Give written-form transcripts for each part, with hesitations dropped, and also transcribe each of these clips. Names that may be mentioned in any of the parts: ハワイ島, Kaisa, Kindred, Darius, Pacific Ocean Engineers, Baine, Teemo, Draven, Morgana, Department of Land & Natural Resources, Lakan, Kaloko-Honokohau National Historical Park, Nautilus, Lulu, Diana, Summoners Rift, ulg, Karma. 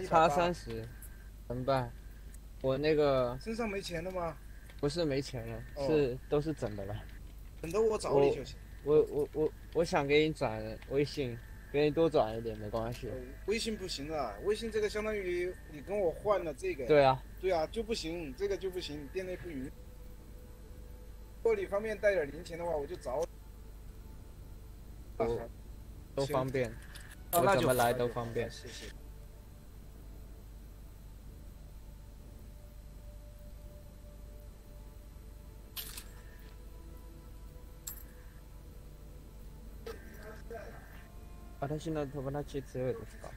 一共差30，怎么办？我那个身上没钱了吗？不是没钱了，哦、是都是整的了。整的我找你就行。我想给你转微信，给你多转一点没关系。微信不行啊，微信这个相当于你跟我换了这个。对啊。对啊，就不行，这个就不行，店内不允许。如果你方便带点零钱的话，我就找。我都方便，我怎么来都方便。谢谢。私の友達強いですか？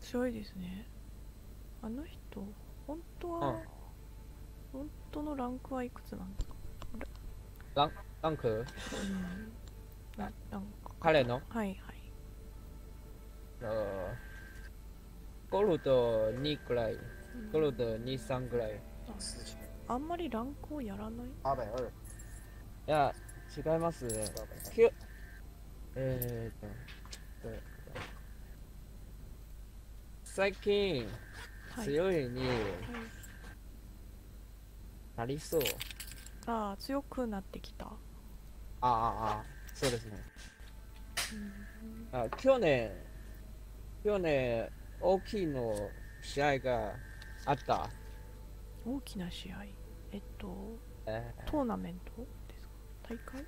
強いですね。あの人本当は、うん、本当のランクはいくつなんですか？ランク？彼の？はいはい。5と2くらい、5と2、3くらい。あんまりランクをやらない？いや違いますね。最近強いになりそう。ああ強くなってきた。ああそうですね。あ去年大きな試合があった。大きな試合トーナメントですか？大会？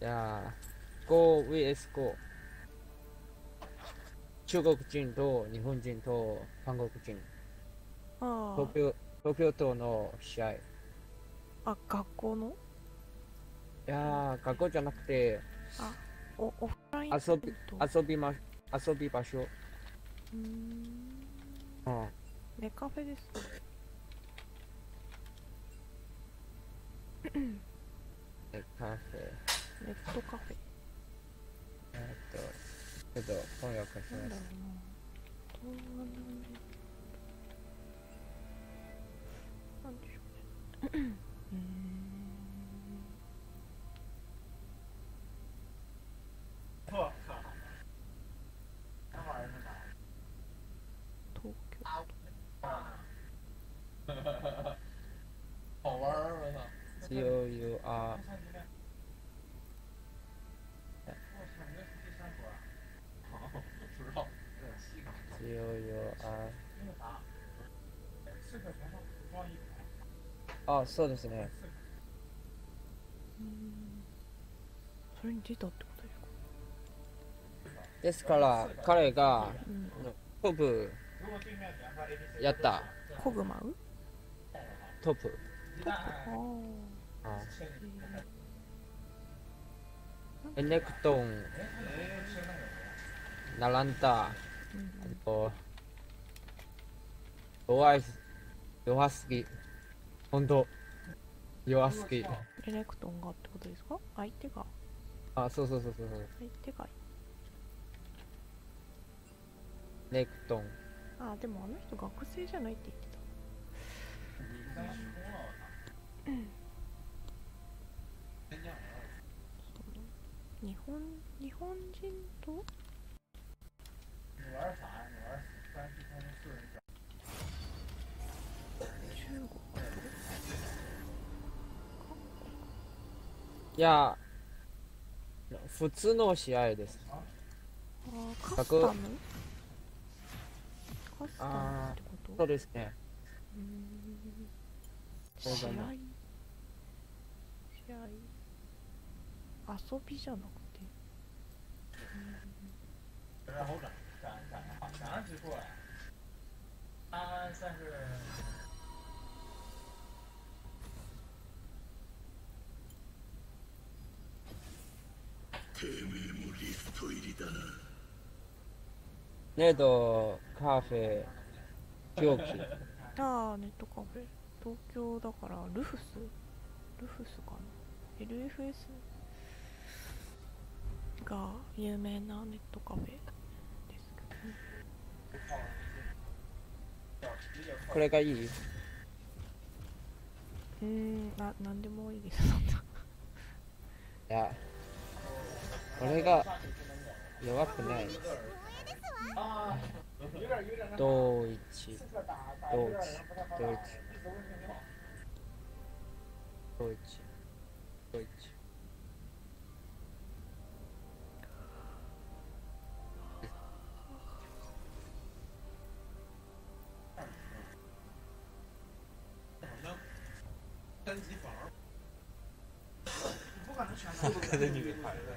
いや。5vs5 中国人と日本人と韓国人東京都の試合。あ、学校の？いや学校じゃなくてオフライン遊び場所。ネカフェですか？ネットカフェ。ちょっと翻訳します。なんでしょうね。東京。好玩儿吗？COUR。あ、そうですね。それに出たってことですか？ですから彼がトップやった。コグマウ？トップ。エネクトン、ナランタ、弱すぎ。本当弱すぎ。エレクトンがってことですか？相手が。あ、そう。相手が。エレクトン。あ、でもあの人学生じゃないって言ってた。日本人と。いや、普通の試合です。カスタム？カスタムってこと？そうですね。試合遊びじゃなくて。ネットカフェ狂気。ああ、ネットカフェ東京だからルフスかな。 LFS が有名なネットカフェですけど、これがいい？なんでもいいです。いや俺が弱くない。跟着女孩子。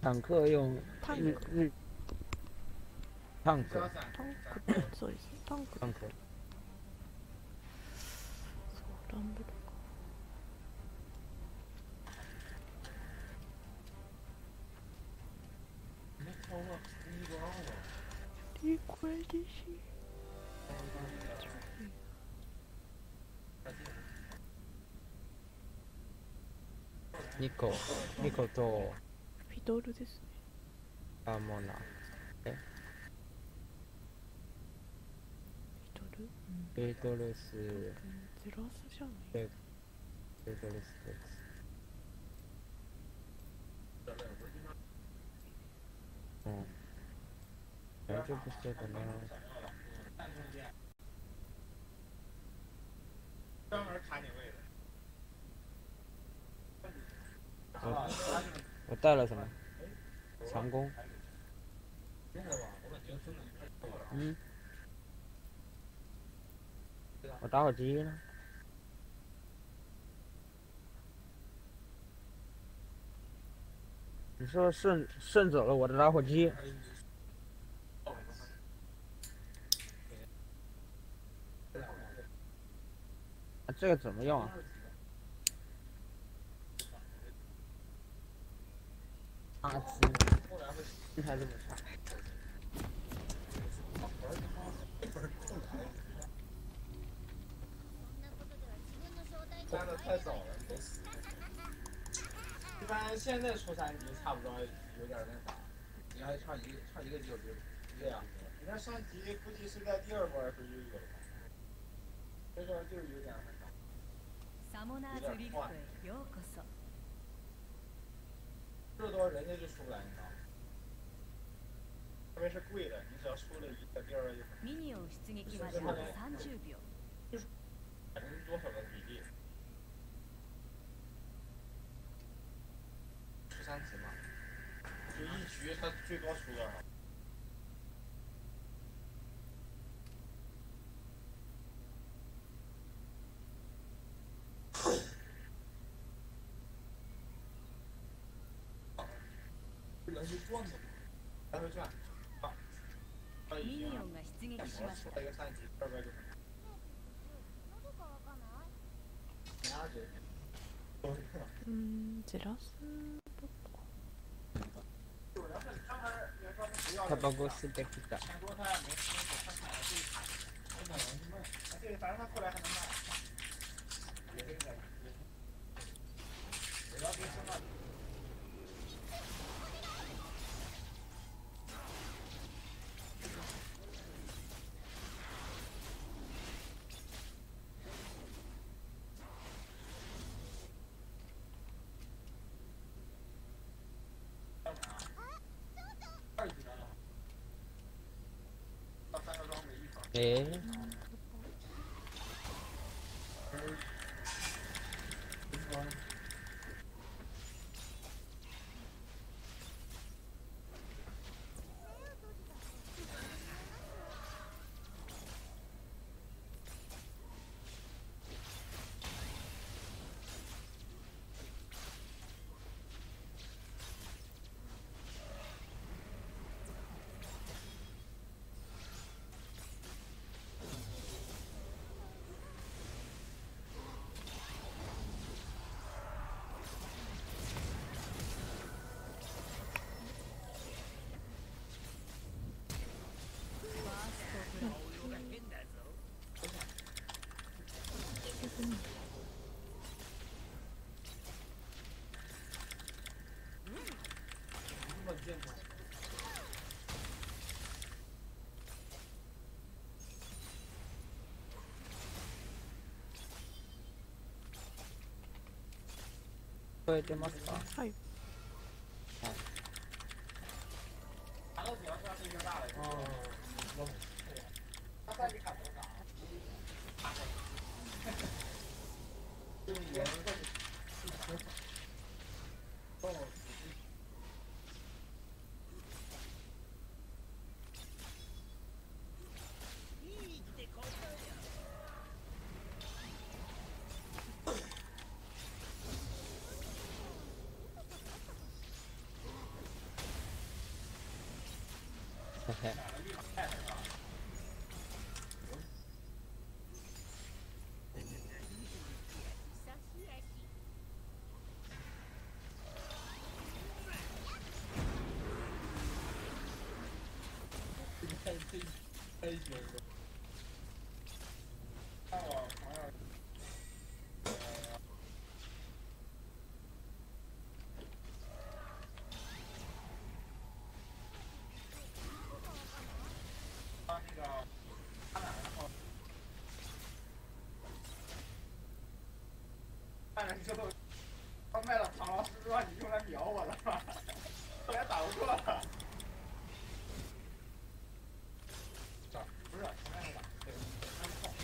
탱크용 탱크. 탱크. 탱크. 탱크. 탱크. 이ニコとフィドルですね。あ、もうな。え？フィドルス。ゼロスじゃない。フィドルスです。 うん。大丈夫してたね。 专门卡你位置。我带了什么？长弓。嗯。我打火机呢？你说顺走了我的打火机。 这个怎么用啊？阿兹，这还这么差？加的太早了，都死。一般现在出山级差不多有点那啥，你还差一个就这样。你看上级估计是在第二波时候就有了，这边就有点那啥。 サモナーズリフトへようこそ。这多人家就出不来，你知道吗？特别是贵的，你只要出了一个，第二个就。ミニオン出撃まであと30秒。就是多少的比例？出三级嘛，就一局他最多出多少？ ミニオンが出撃しました。ゼラスタバコ吸ってきた。 哎，えてますか？はい。你这都他卖了唐老师让你用来秒我了吗？我也打不过了。这不是他卖了，对，他靠。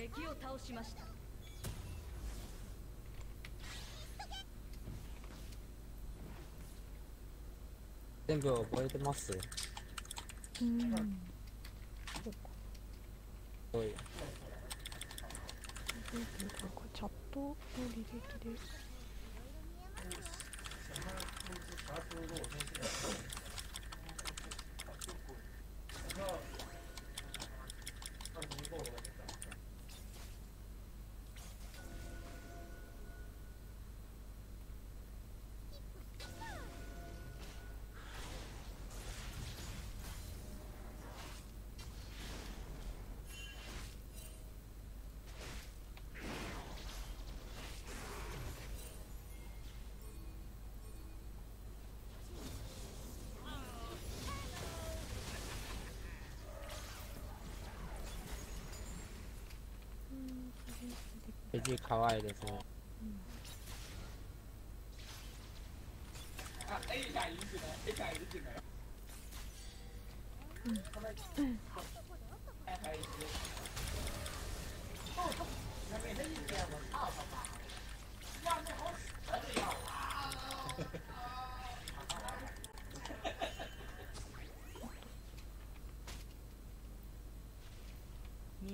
敵を倒しました。全部覚えてます。そういう。これチャットの履歴です。敵可愛いですね。あ、Aがいいじゃない、Aがいいじゃない。味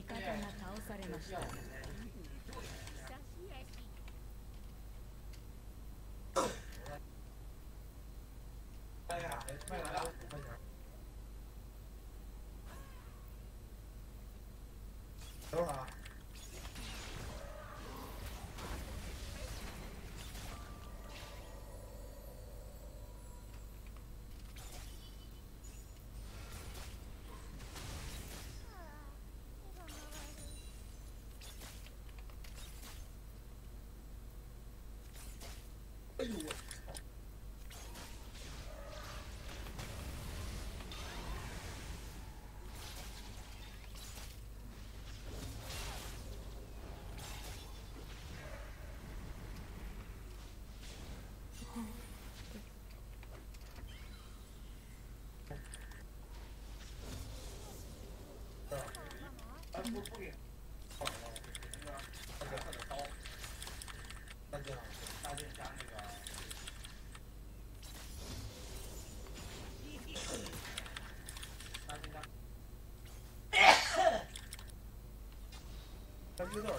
方が倒されました。他知道人啊，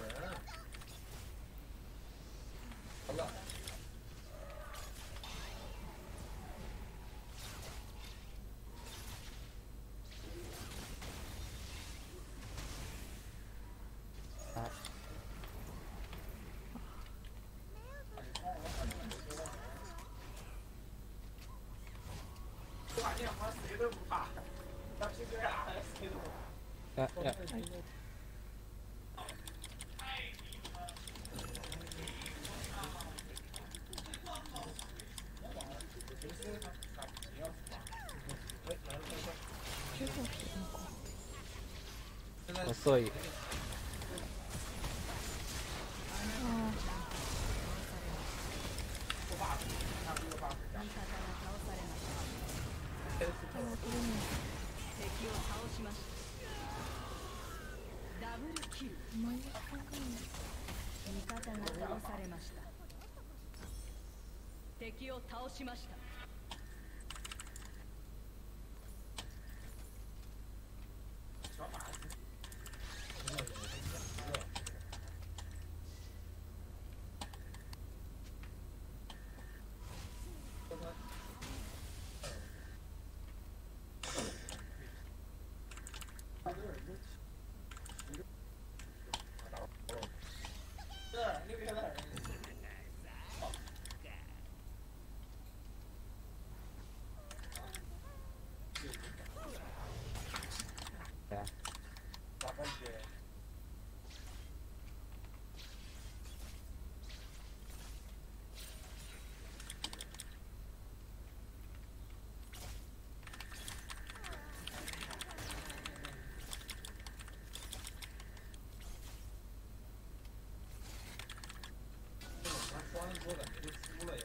好了。电话谁都不怕，要去这样谁都不怕。我射一个。敵を倒しました。 说的你就输了又。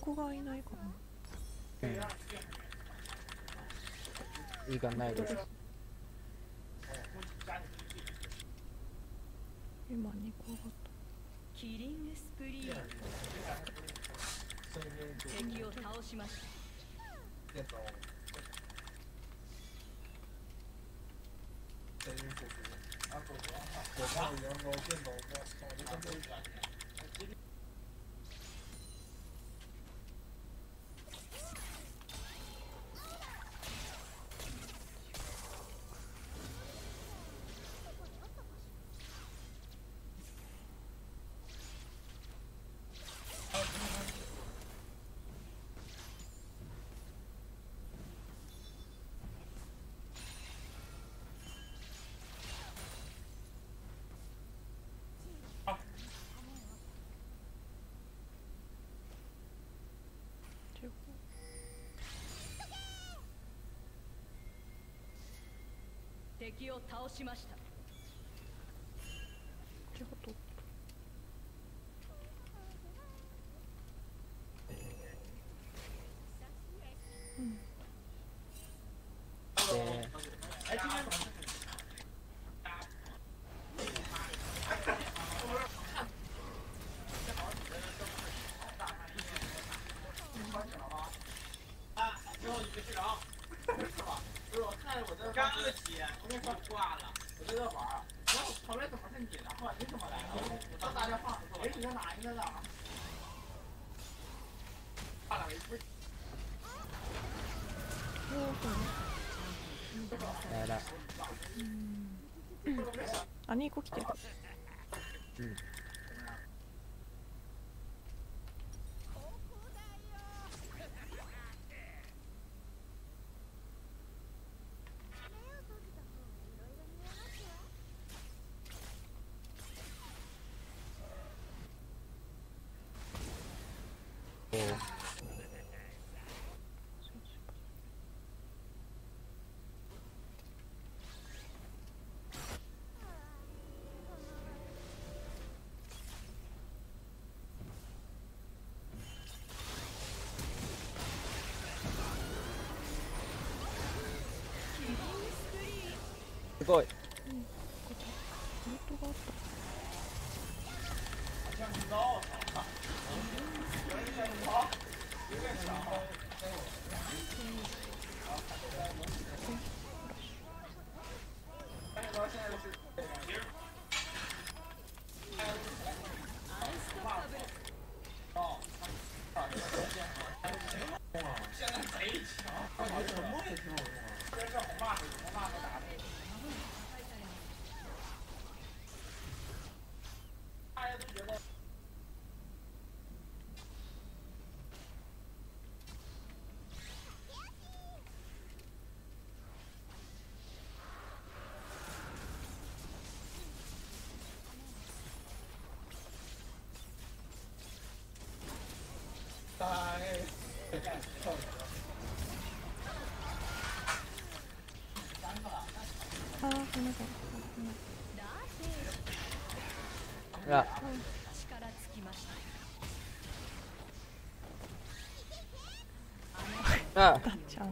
子がいないかな。いいかないです。今2個が。キリングスプリー。敵を倒しました。 敵を倒しました。ちょっと。うん。あ、2個来てる。うん。 すごい。うん。本当があった。やあちゃん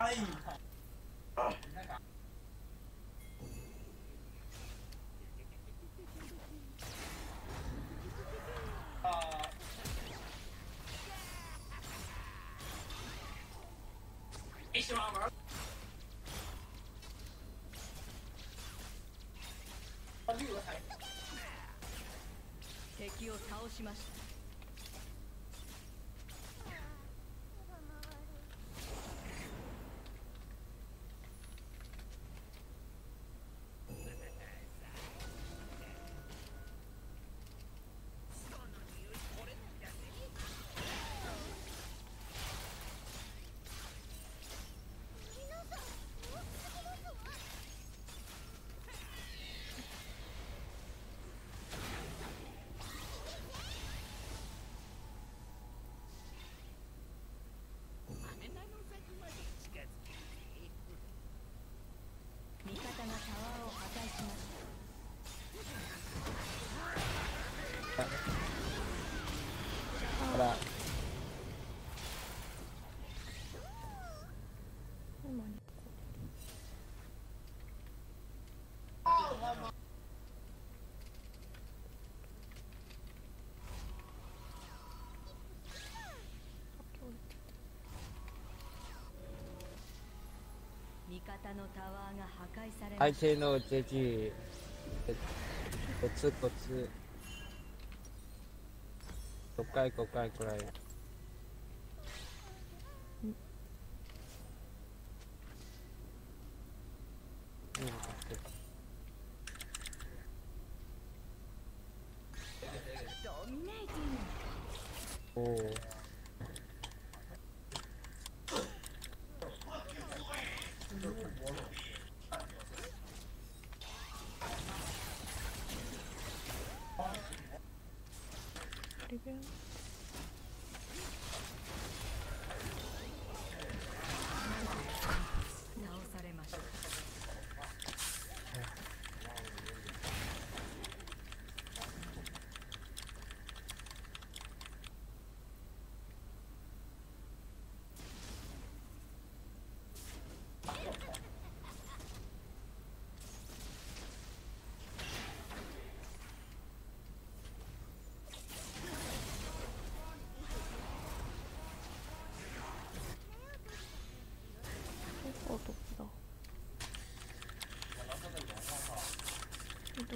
哎呀！没喜欢玩。绿了才。敵を倒しました。相手のジェジコツコツ5回5回くらい。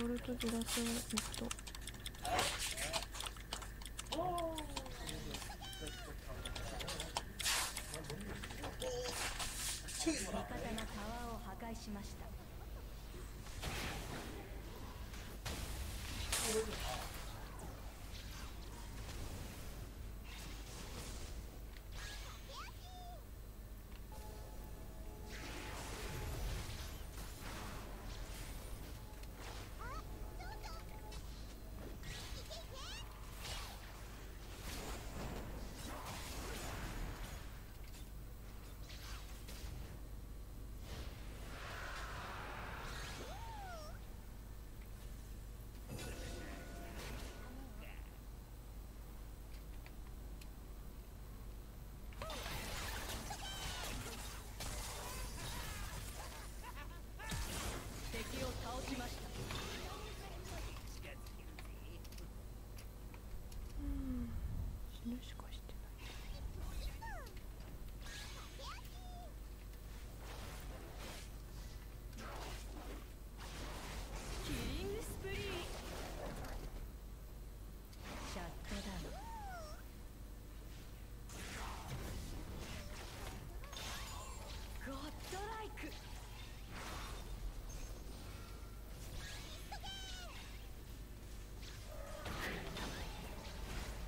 ボルトずらすと。味方がタワーを破壊しました。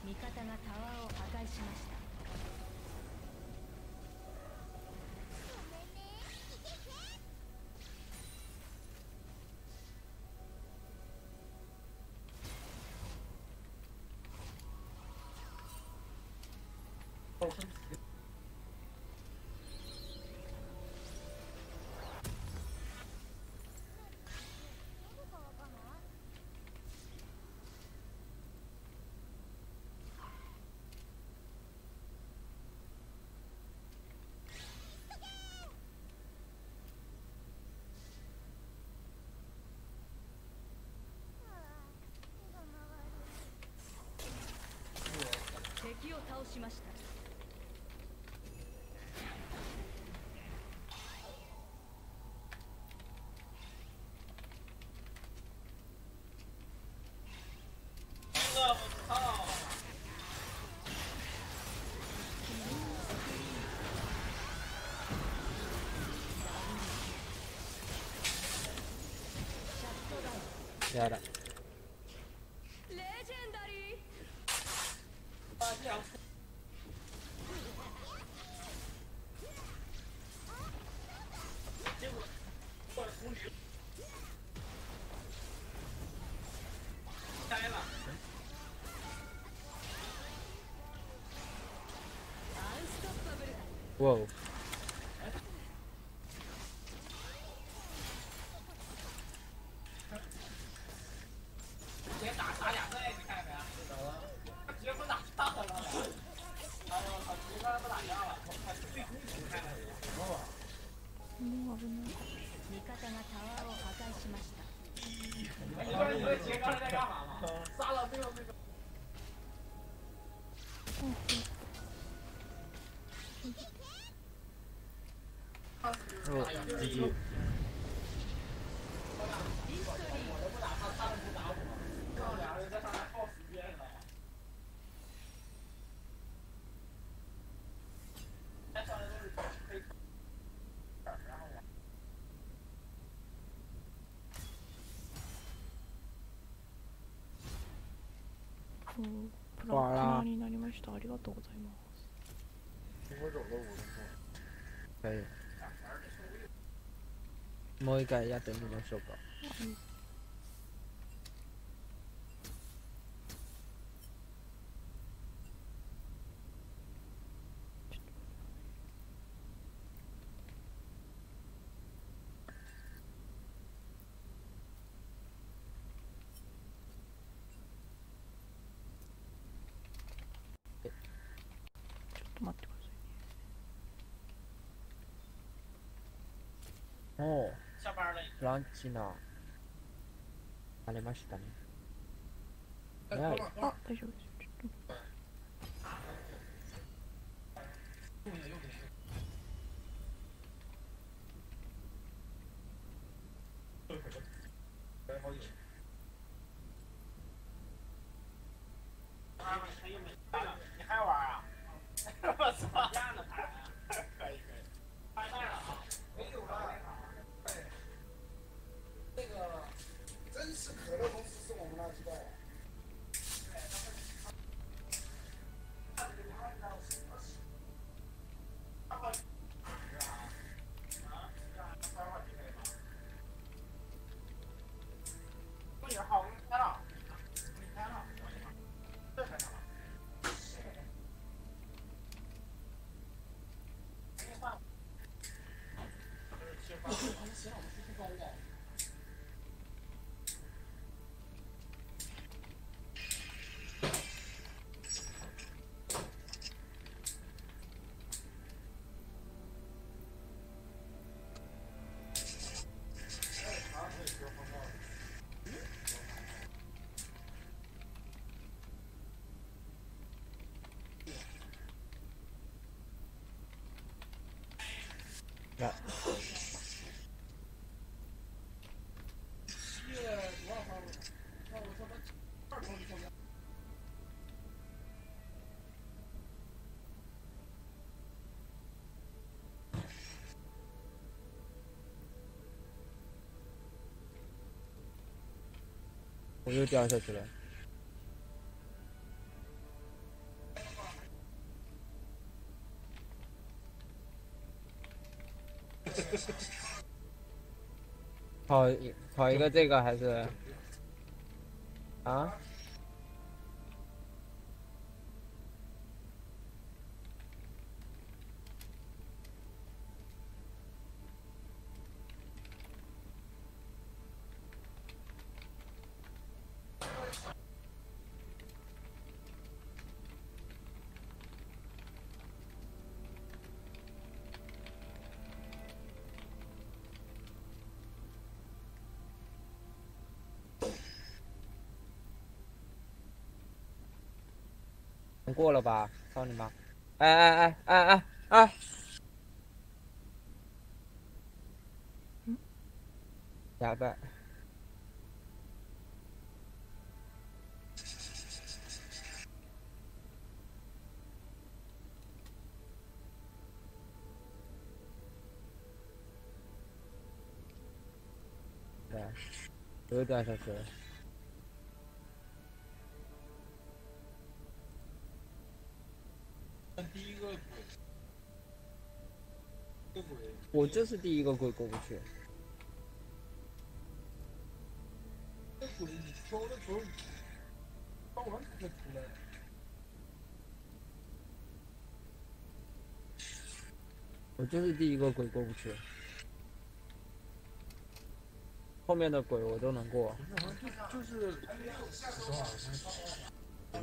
味方がタワーを破壊しました。敵を倒しました。やだ。哇！直接打打两个 A， 你看见没？他直接不打架了，哎呦我操！直接他不打架了，他对攻击开了，什么玩意？哎，你说杰刚才在干嘛嘛？杀了最后那个。GG。プランナーになりました。ありがとうございます。はい。もう一回やってみましょうか。うんランチのありましたね。あ、大丈夫です。ちょっと。我又掉下去了。考一个这个还是啊？ 过了吧，操你妈！哎！哑巴！对，我又掉下去了。 我就是第一个鬼过不去。这鬼你飘的时候，到完才出来。我就是第一个鬼过不去，后面的鬼我都能过。就是，就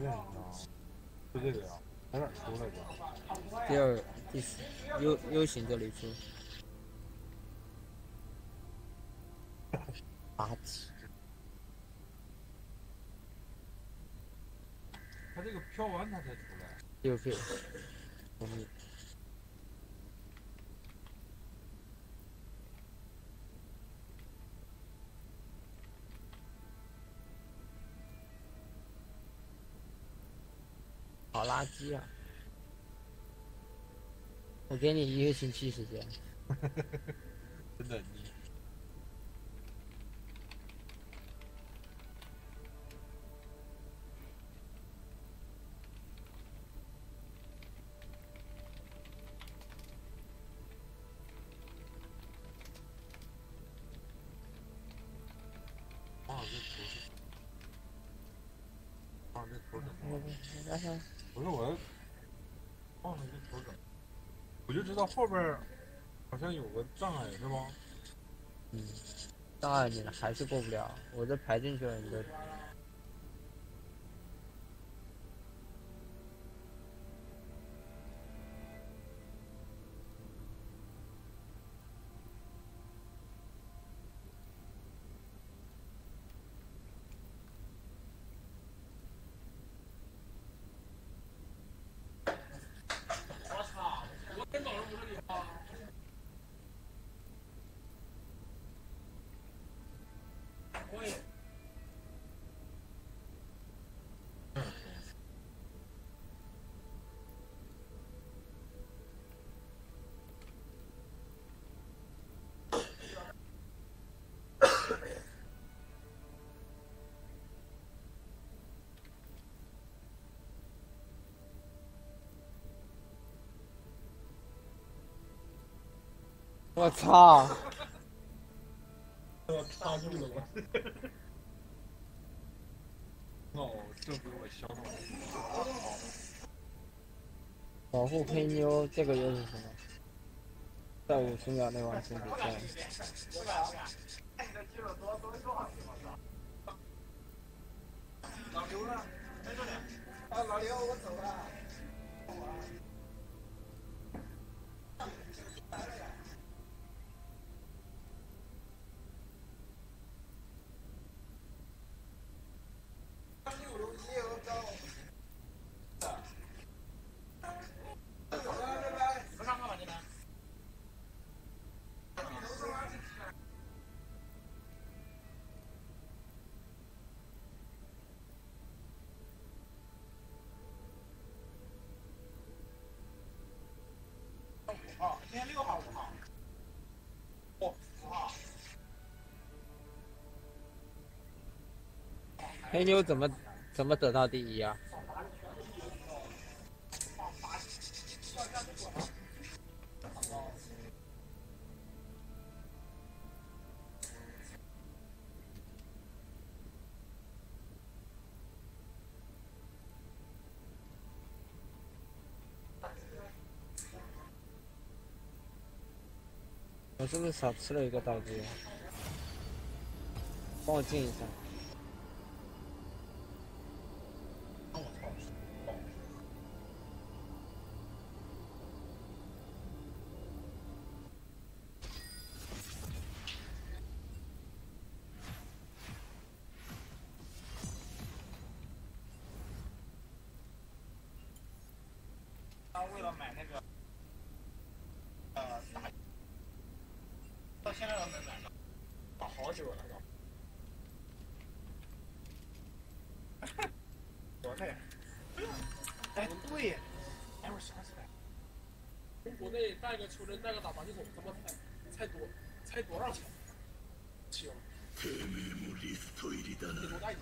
这个呀。 从哪出来的？第四 U 型这里出。8级。他这个飘完他才出来。6P。同意。好垃圾啊！我给你1个星期时间。真的你。啊，这图，不是我忘了这头整，我就知道后边好像有个障碍是吗？嗯，障碍你还是过不了，我这排进去了你就。我操！我卡住了我。哦，这不是我小脑。保护黑妞，这个又是什么？在50秒内完成比赛。老刘呢？在这里。啊，老刘，我走了。黑妞怎么得到第一啊？我是不是少吃了一个道具？帮我进一下。 为了买那个，到现在都没买到，打好久了都。多累！哎，对呀，哎，我想起来，从国内带个求真，带个打麻将桶，他妈才多少钱？行。你多大？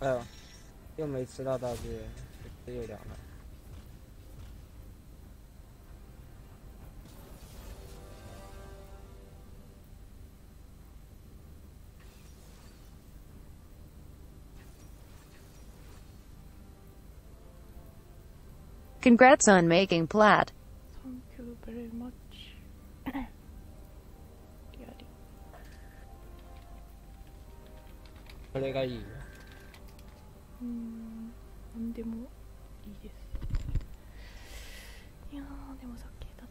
哎呦，又没吃到道具，又凉了。Congrats on making plat. Thank you very much. これがいい。 なんでもいいです。いやーでもさっき下手だ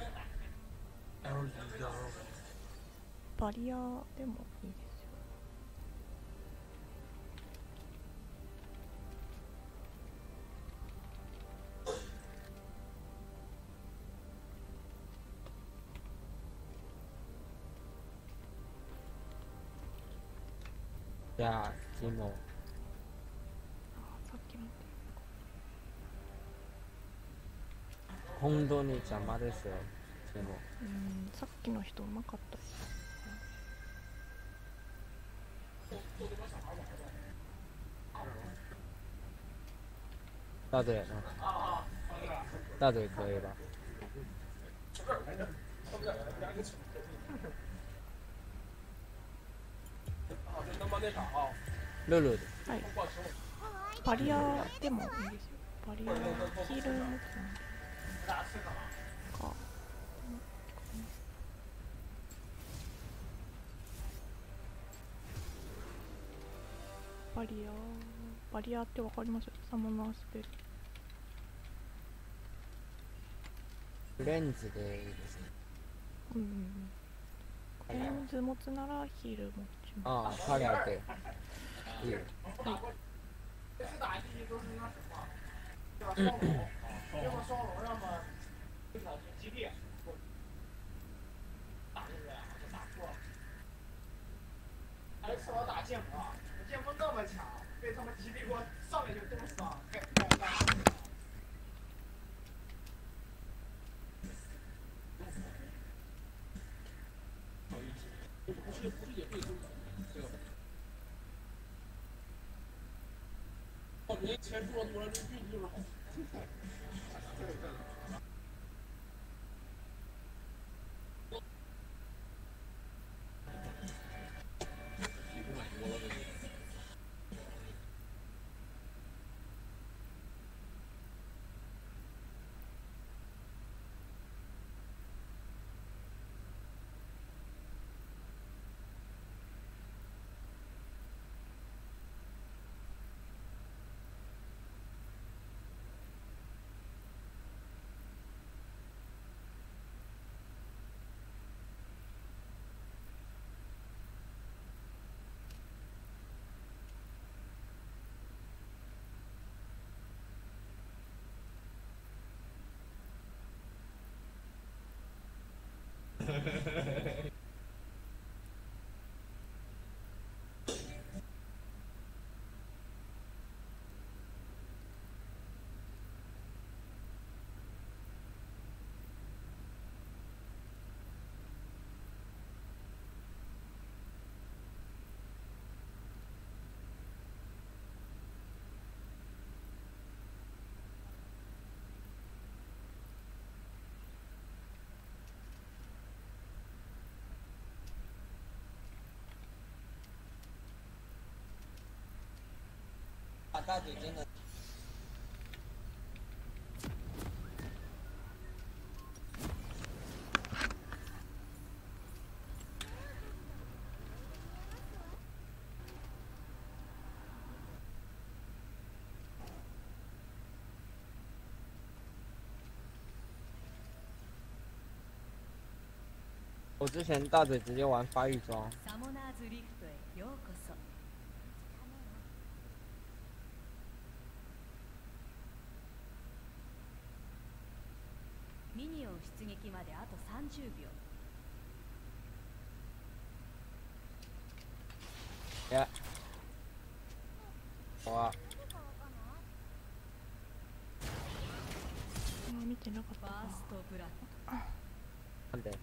ったな。バリアでもいいですよ。いやーでも。 本当に邪魔ですよ。でも、さっきの人うまかったです。大队やな。大队といえば。ルル。はい。バリアでもいいですよ。バリアヒールも。 バリアってわかります？サモナースペル。フレンズでいいですね。うん。フレンズ持つならヒール持ちます。ああ、下げて。ヒール。はい。要么双龙，要么基地，打这个就打错了。还是我打剑锋，我剑锋那么强，被他们基地给我上来就冻死了，太尴尬了。不是也被冻死，对吧？我觉得前做多了，这运气就是好。把大嘴真的。 我之前大嘴直接玩发育装。呀！哇！見てなかったか。なんで？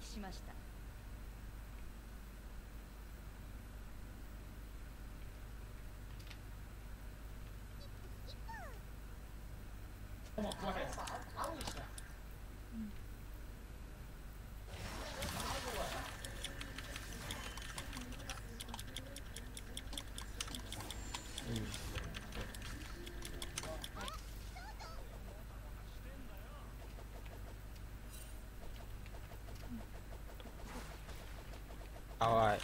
しました。All right.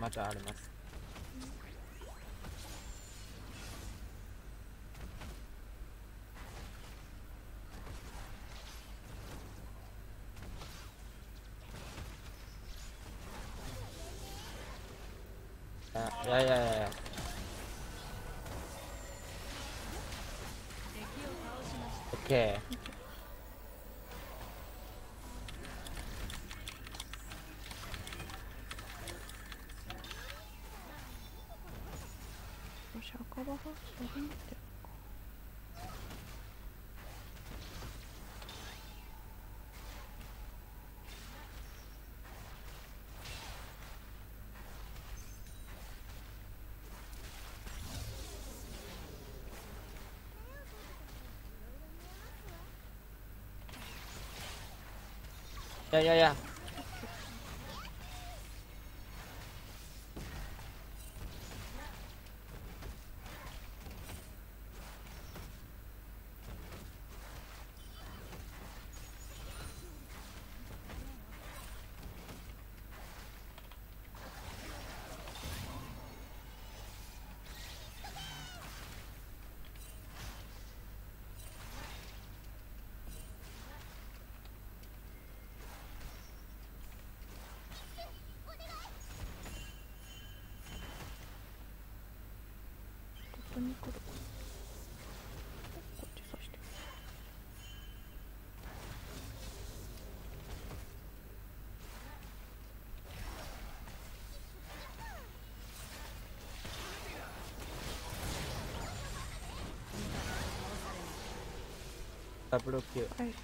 またあります。いやいやいやいや。 OK。 呀呀呀！ブロック。はい。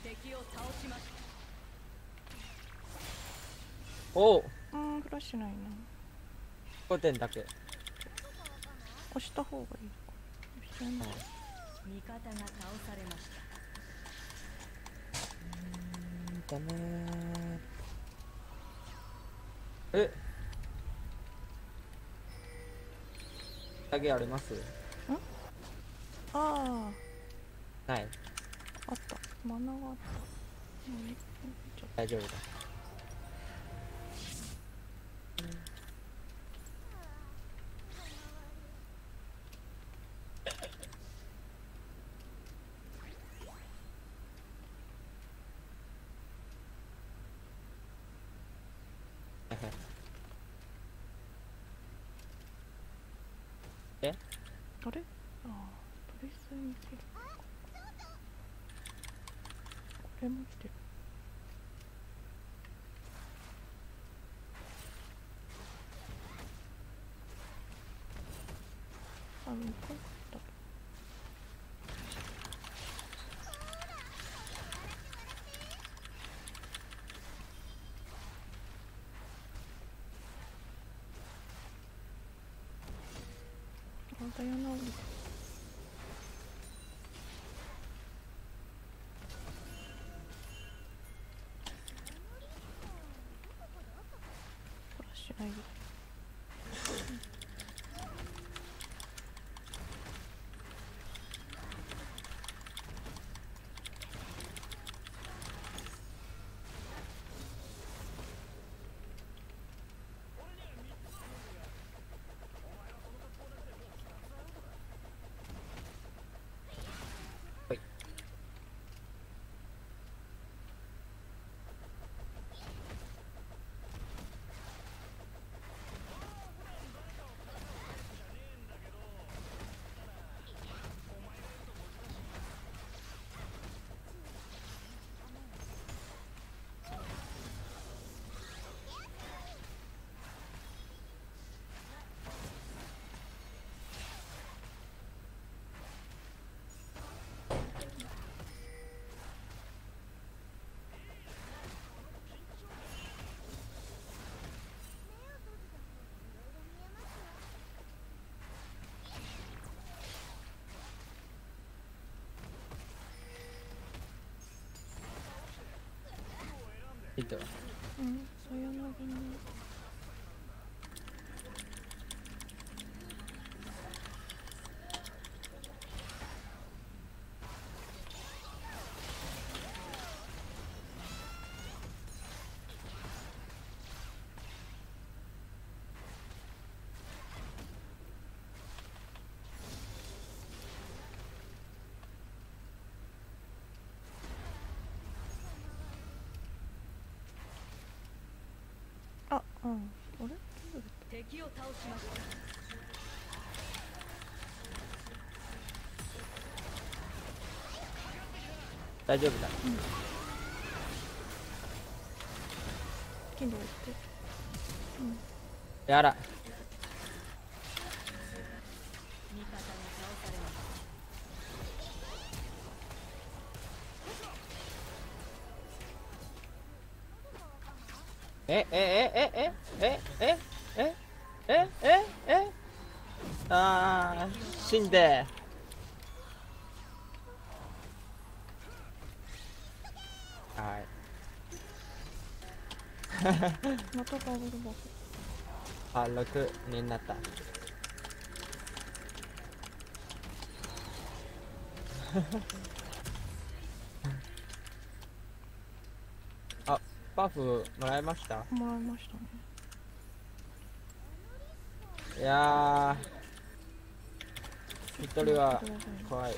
おお。うん、フラッシュないな。5点だけ。押した方がいい。押してない。味方が倒されました。うん、だね。え。だけあります。ん？はい。あった。マナがあった。大丈夫だ。え？あれ？ああ。これも来てる。あの、向こう。いた。うん、そういうのびに。うん、あれ？敵を倒しました。大丈夫だ。うん。剣道行って。うん。やら。あー、死んで。はい。またバブルボス。あ、6になった。あ、バフもらいました。もらいましたね。いやー。一人は怖い。あ、でも帰るのか。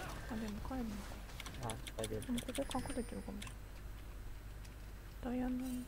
あ、大丈夫。でもここ隠れてるかもしれない。ダイアナに。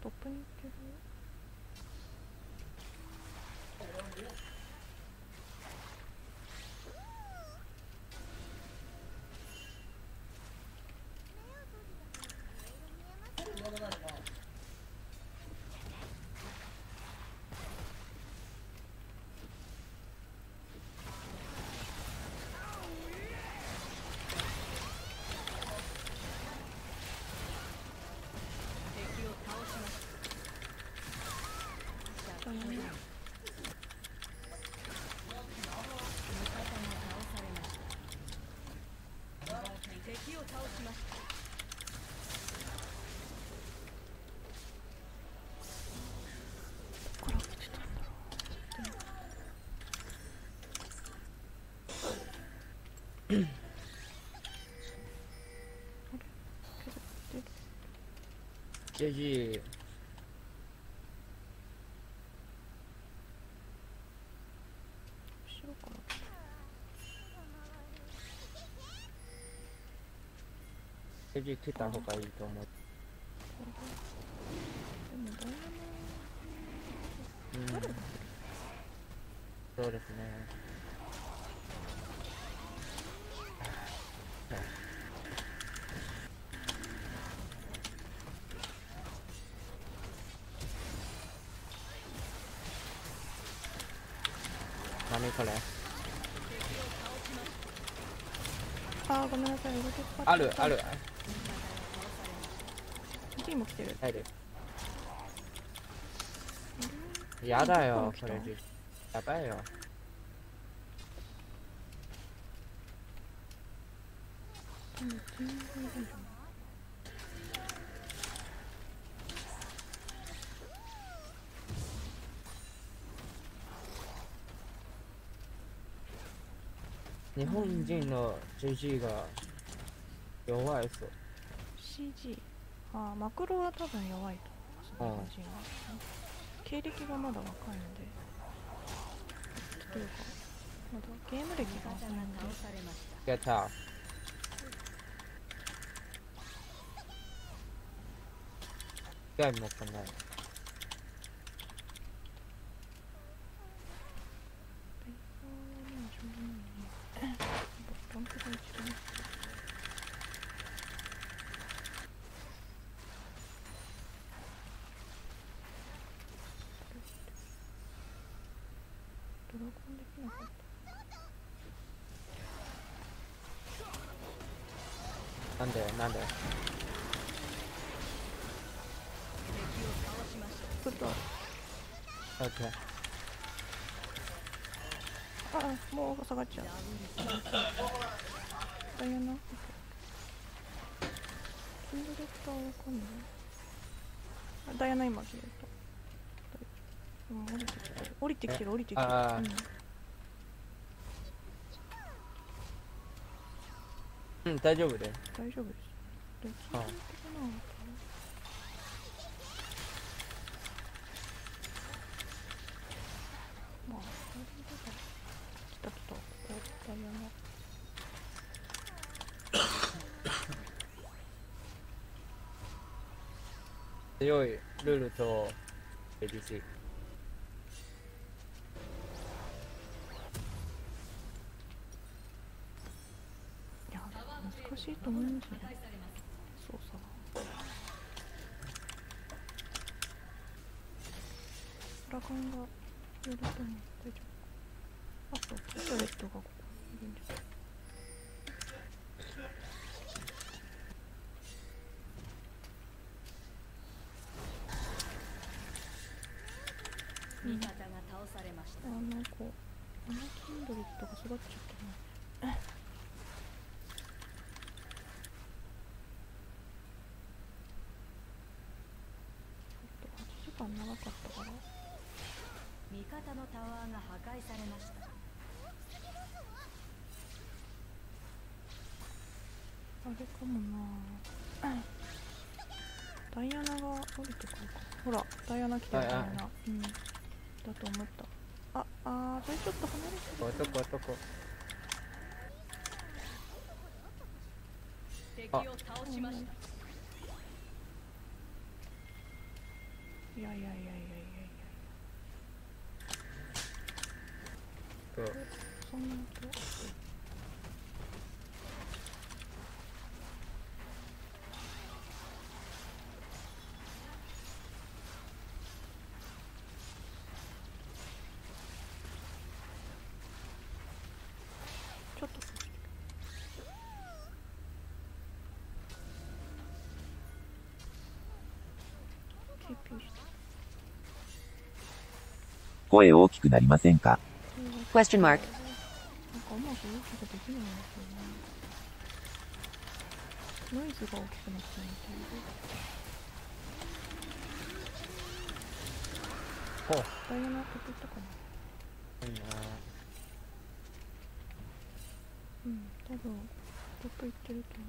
トップに行ってる。GG. GG切った方がいいと思う。うん、そうですね。何これ、あーごめんなさい、動きっぱなし。あるキーも来てる、入る。やだよこれ、やばいよ。日本人の GG が弱いそう。 CG ああマクロは多分弱いと思う。日本人は経歴がまだ若いので、というかまだゲーム歴が浅いので。やった、ゲームも来ない。なんでなんでちょっと OK。 あもう下がっちゃう。ダイヤなキングレクターわかんない。ダイヤな今切れた。降りてきてる降りてきてる。うん、大丈夫で大丈夫です。ああ強いルールとLG。難しいと思いますね、操作が。ドラゴンがいると思う。大丈夫。あとピトレットがここにいるんですよ。味方が倒されました。なんかあのキンドレットが育っちゃったな。長かったから。味方のタワーが破壊されました。あれかもな。ダイアナが降りてくるか。ほらダイアナ来てる。ダイアナ、うん、だと思った。あそれちょっと離れてる。あそこ敵を倒しました。いやそんなことちょっと。声大きくなりませんか？Question mark。うん、多分どっか行ってると思う。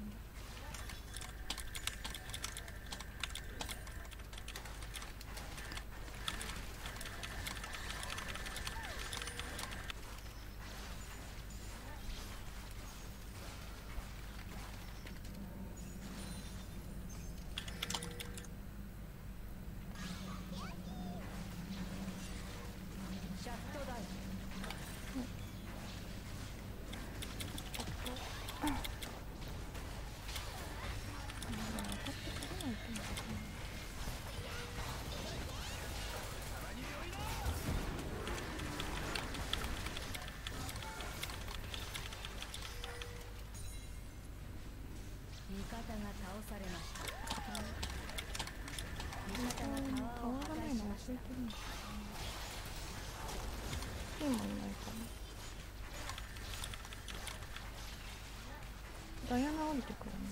ダイアナ降りてくるね。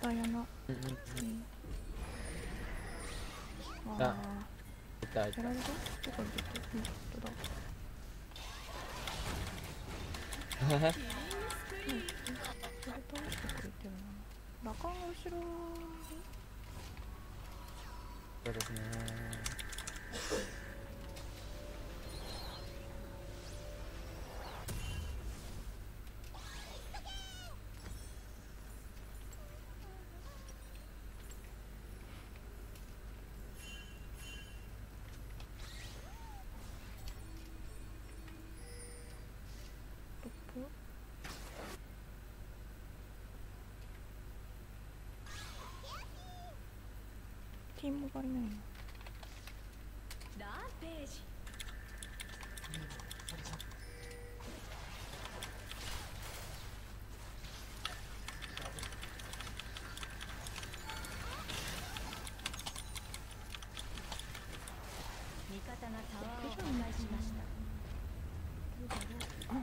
ダイアナ。ああ。やられた？どこに出てる？どこだ？ラカンが後ろに。そうですね。ティモがいないの。ランページ。味方がタワーを破壊しました。あ。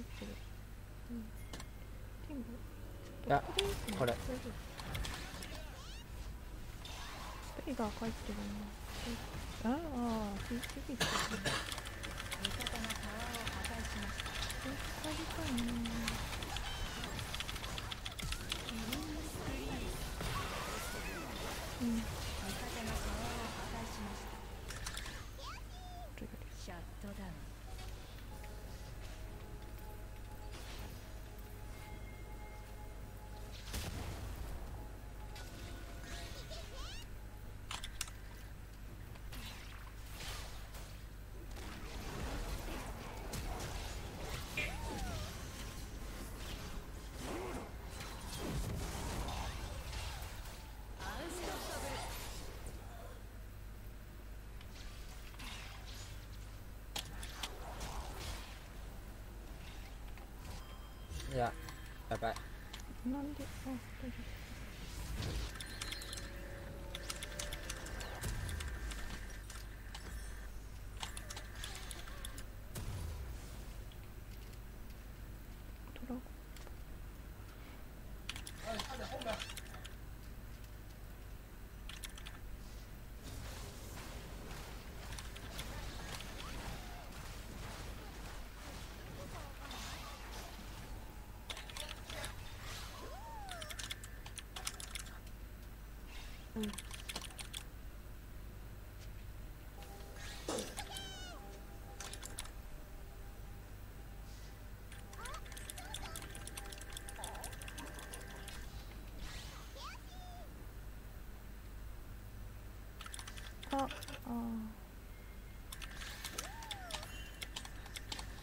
あ、これ。ペイが帰ってるな。ああ、PCB って。味方のタワーを破壊しました。帰りたいね。うん。味方のタワーを破壊しました。シャットダウン。いや、やばい。なんで、あ、大丈夫。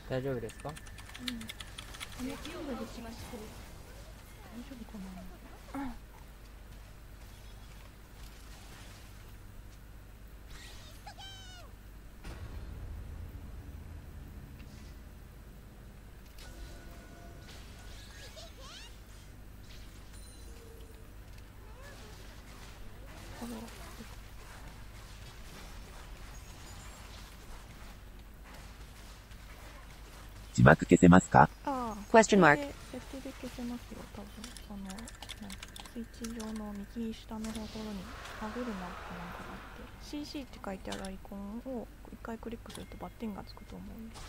大丈夫ですか？うん。大丈夫かな。字幕消せますか？ああ、question mark。設定で消せますよ、多分。スイッチ上の右下のところに歯車ってなんかがあって、CC って書いてあるアイコンを一回クリックするとバッテンがつくと思うんです。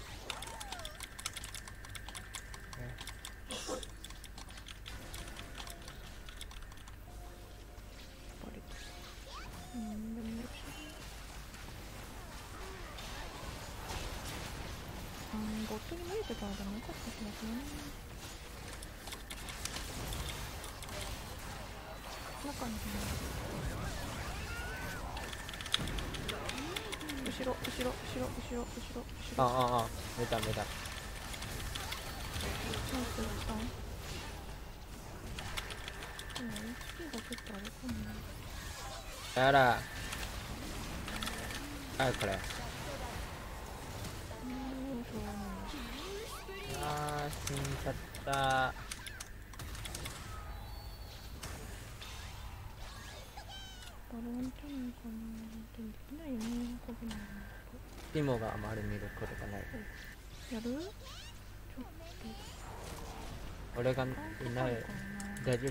ああああ、出た出た。やらあ、これあー死んじゃった。ティモがあまり見ることがない。やる？俺がいない。大丈夫？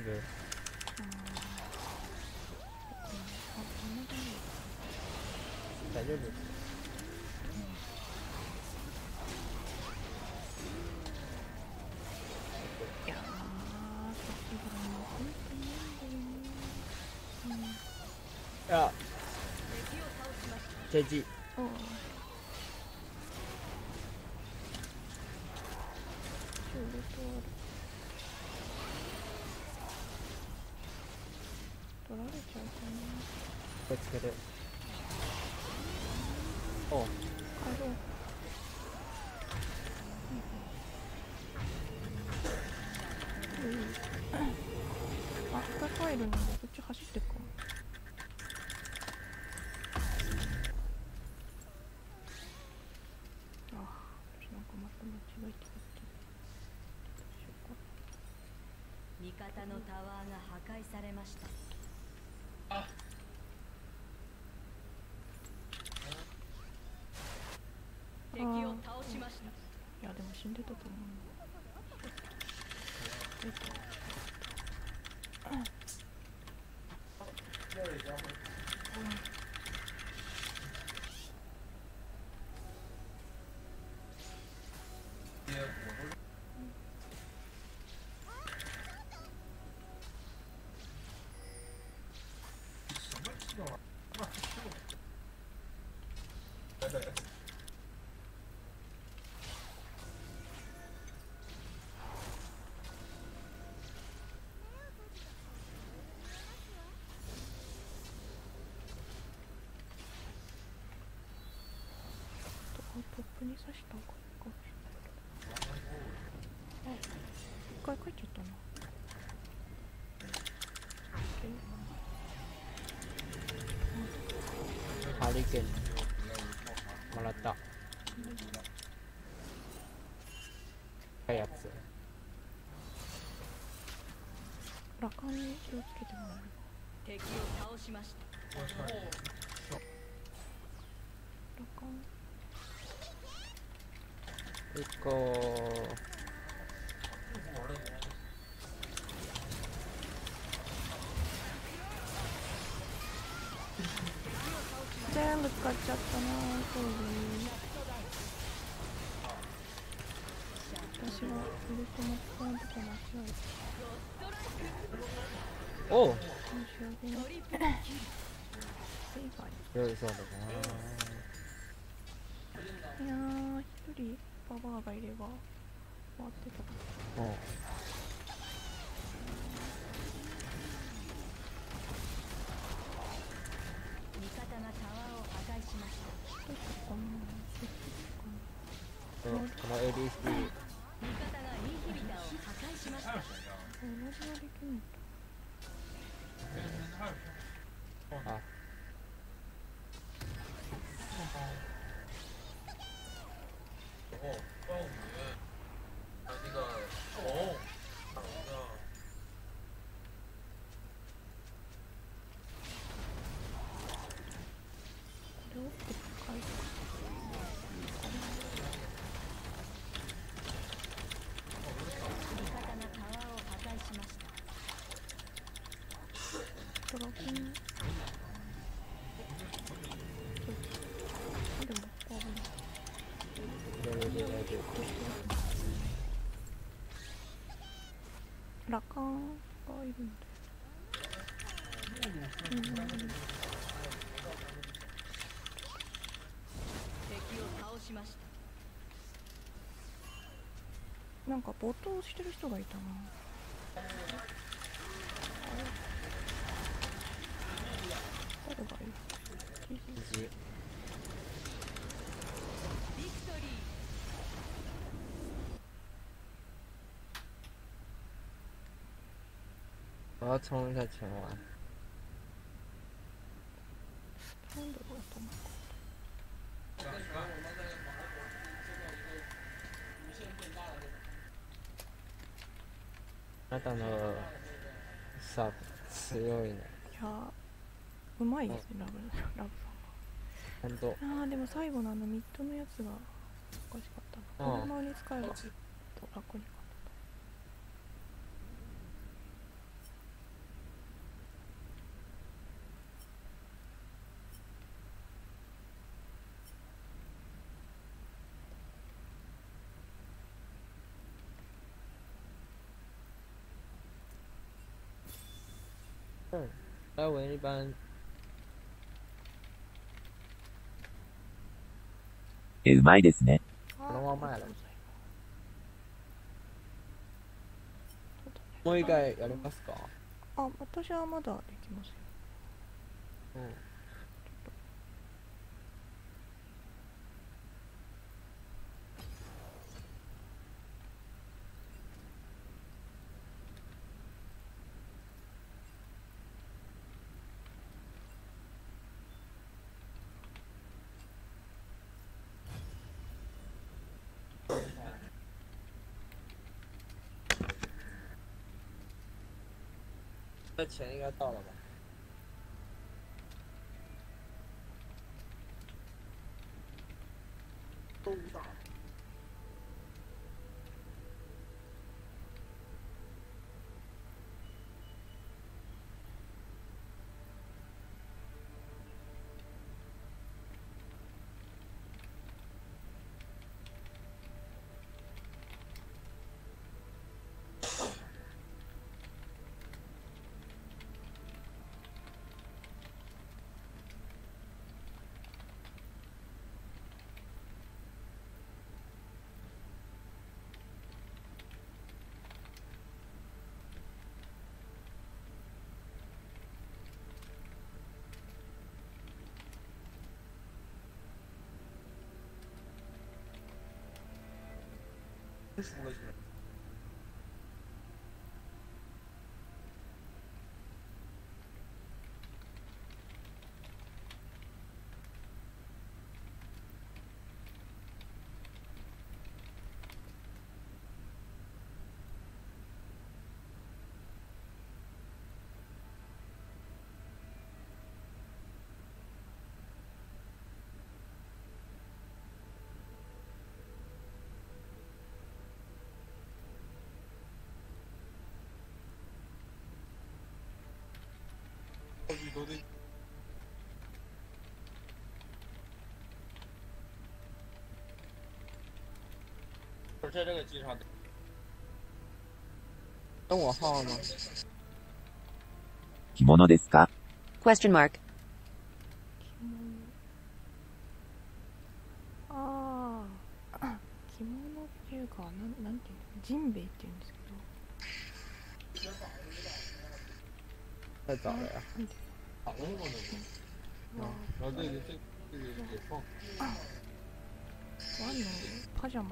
大丈夫？あ、ジェジ。取られちゃうかな。これつける。おう。あれ。あ、二回いるので、こっち走ってっか。味方のタワーが破壊されました。あ。敵を倒しました。いやでも死んでたと思う。トップに刺したのかもしれないけど、一回帰っちゃったな。ハリケーンもらった。深いやつラカンに気をつけてもらえる。敵を倒しました。ラカン行こう。全部使っちゃったな。そうだね。私はウルトマ使わんときは間違えた。おう。申し訳ない。そうだな。いやー、一人。パワーがいれば回ってたから。味方がタワーを破壊しました。この ADC。味方がインヒビターを破壊しました。同じはできない。あ。ラカンがいるんだよ。敵を倒しました。なんか没頭してる人がいたな。誰がいる？我要充一下钱玩。あなたのサーブ強いね。いやー、うまいですね、ラブさんが。本当。ああ、でも最後のあのミッドのやつがおかしかったな。このままに使えばちょっと楽に。 那我一般。え、うまいですね。もう一回やりますか。あ、私はまだできますよ。うん。那钱应该到了吧？都不到。我在这个机上等我号吗？着物ですか？ Question mark。ああ、着物っていうかなんていうの、ジンベイって言うんですけど。太早了呀！ 然后这个也放。完了，他想忙。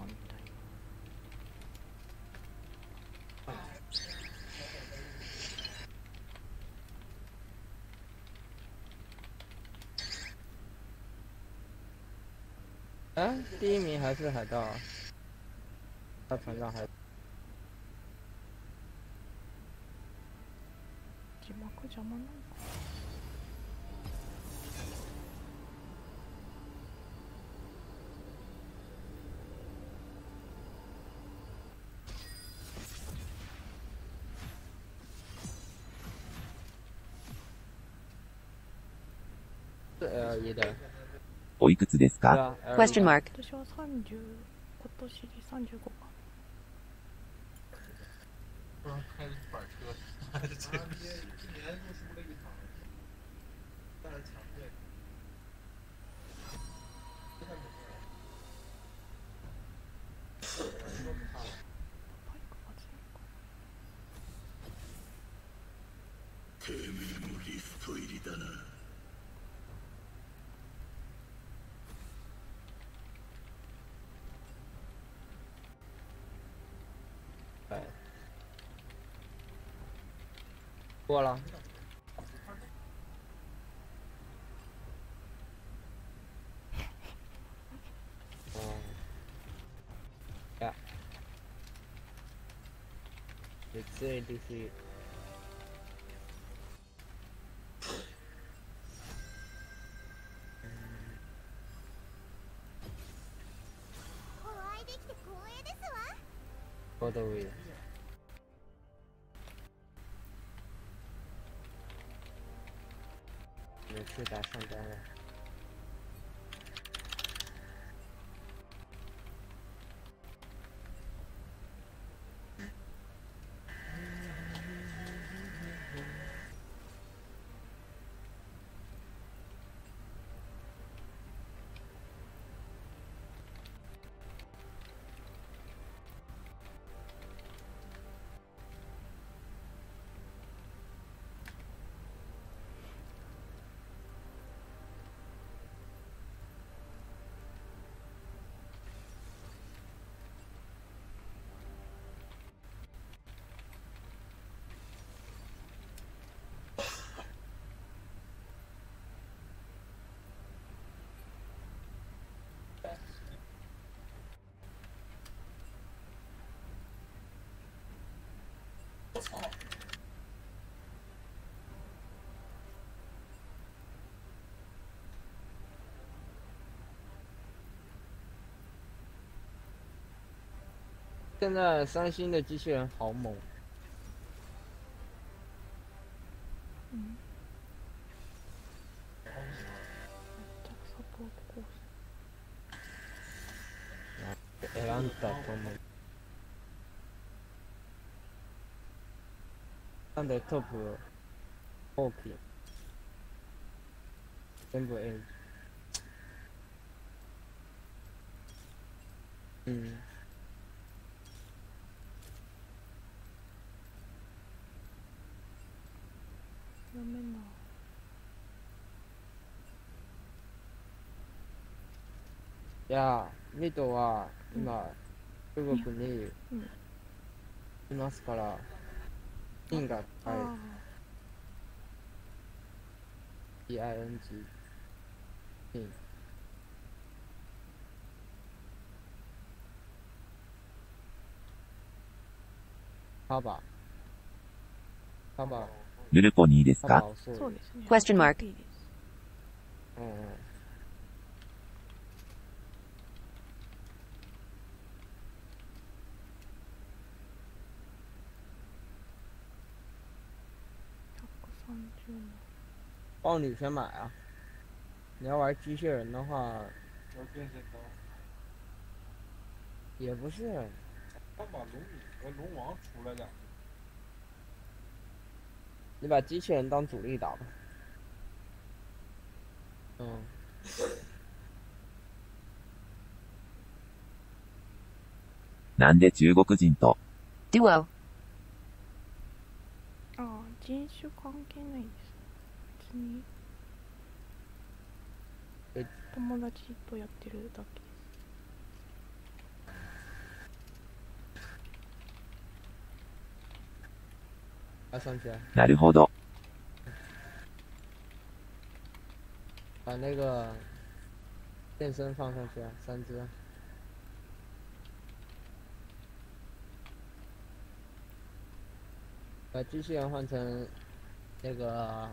啊，第一名还是海盗啊？他船长还。 LE 的。おいくつですか？ Question mark。私は30、今年で35か。开了板车，这个一年就输了一场，但是强队。テーブルもリスト入りだな。过了。Yeah. It's really easy. All the way. Let's go back to bed.现在三星的机器人好猛。 なんでトップを大きい全部 A。うん。読めない。 いや、ミトは今、中国にいますから、金が高い。ING。金。カバ。カバ。ルルポニーですか？そうですね。question mark。うんうん。 帮女生买啊！你要玩机器人的话，也不是。他把龙女和龙王出来了。你把机器人当主力打吧。嗯。なんで中国人と。Duo。あ、人種関係ないです。 に友達とやってるだけです。なるほど。把那个健身放上去，三只。把机器人换成那个。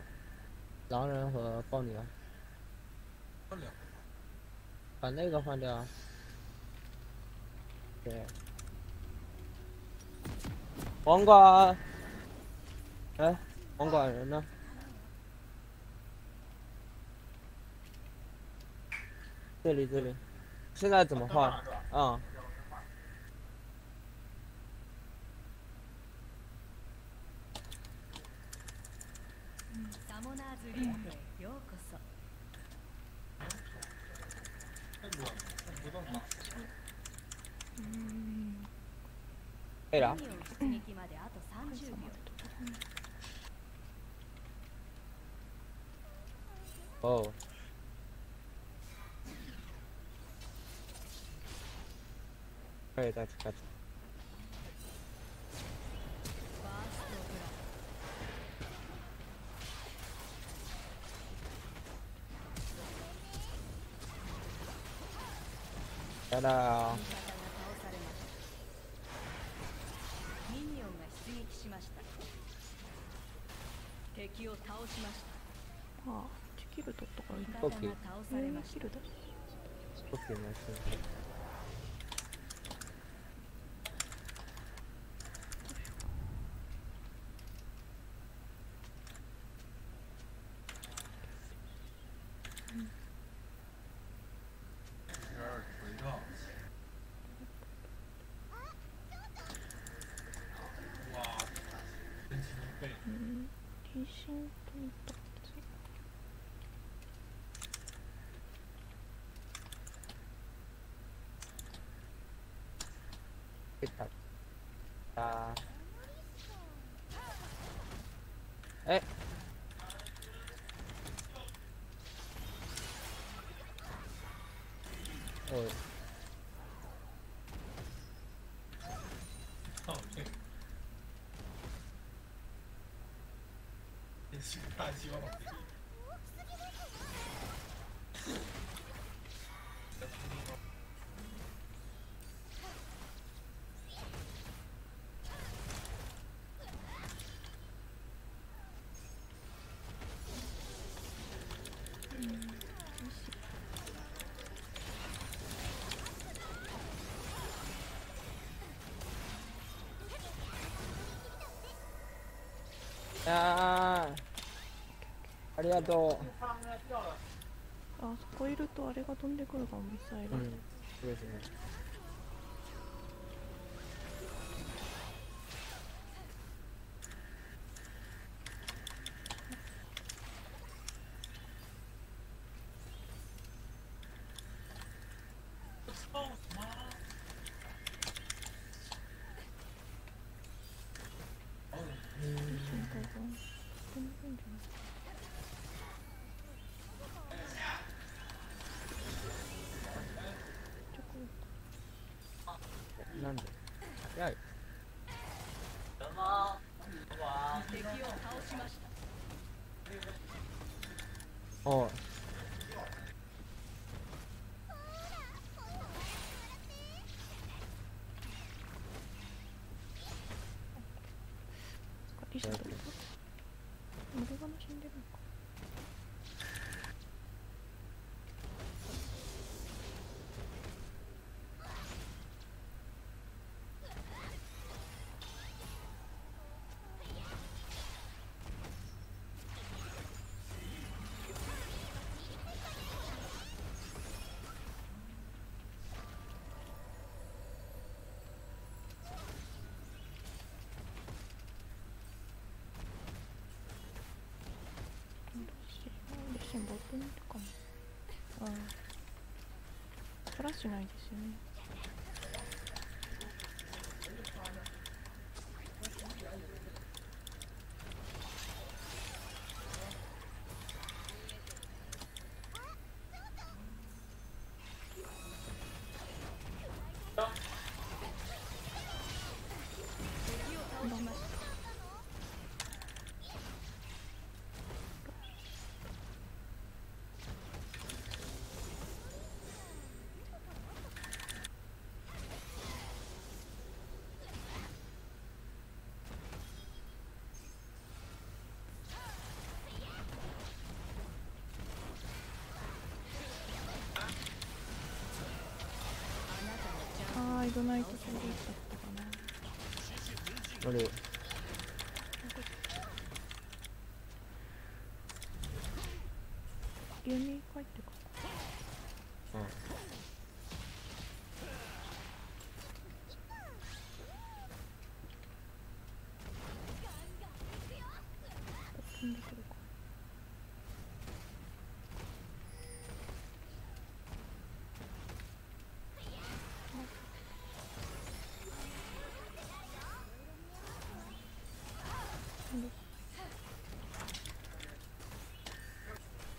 狼人和豹女，把那个换掉。对，网管，哎，网管人呢？这里这里，现在怎么换？啊。 对了。哦。哎，再再。 First ないな。敵を倒しました。ああ、キル取ったからいいんだ。キルだ。OK、ナイス。え。おい。ありがとう。あそこいるとあれが飛んでくるかも。ミサイル。うん、そうですね。なんでやい。どうも。敵を倒しました。おう。リスト。無駄が死んでるのか。ボットにいるかも。ああ、トラッシュないですよね。あれないとそれでいっちゃったかな。あれ牛乳帰ってか。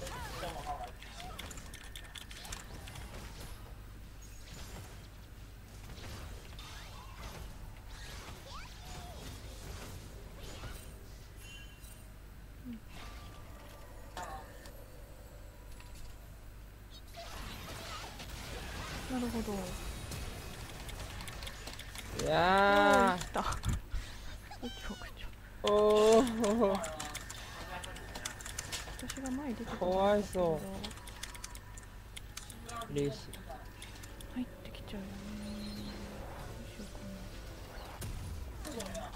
这么好玩。なるほど。いやー。来た。おお。私が前に出てくる。かわいそう。レース。入ってきちゃうよね。どうしようかな。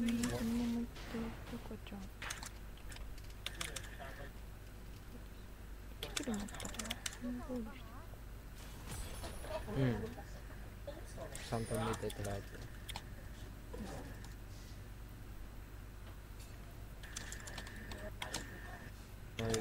3分見ていただいて。お願い。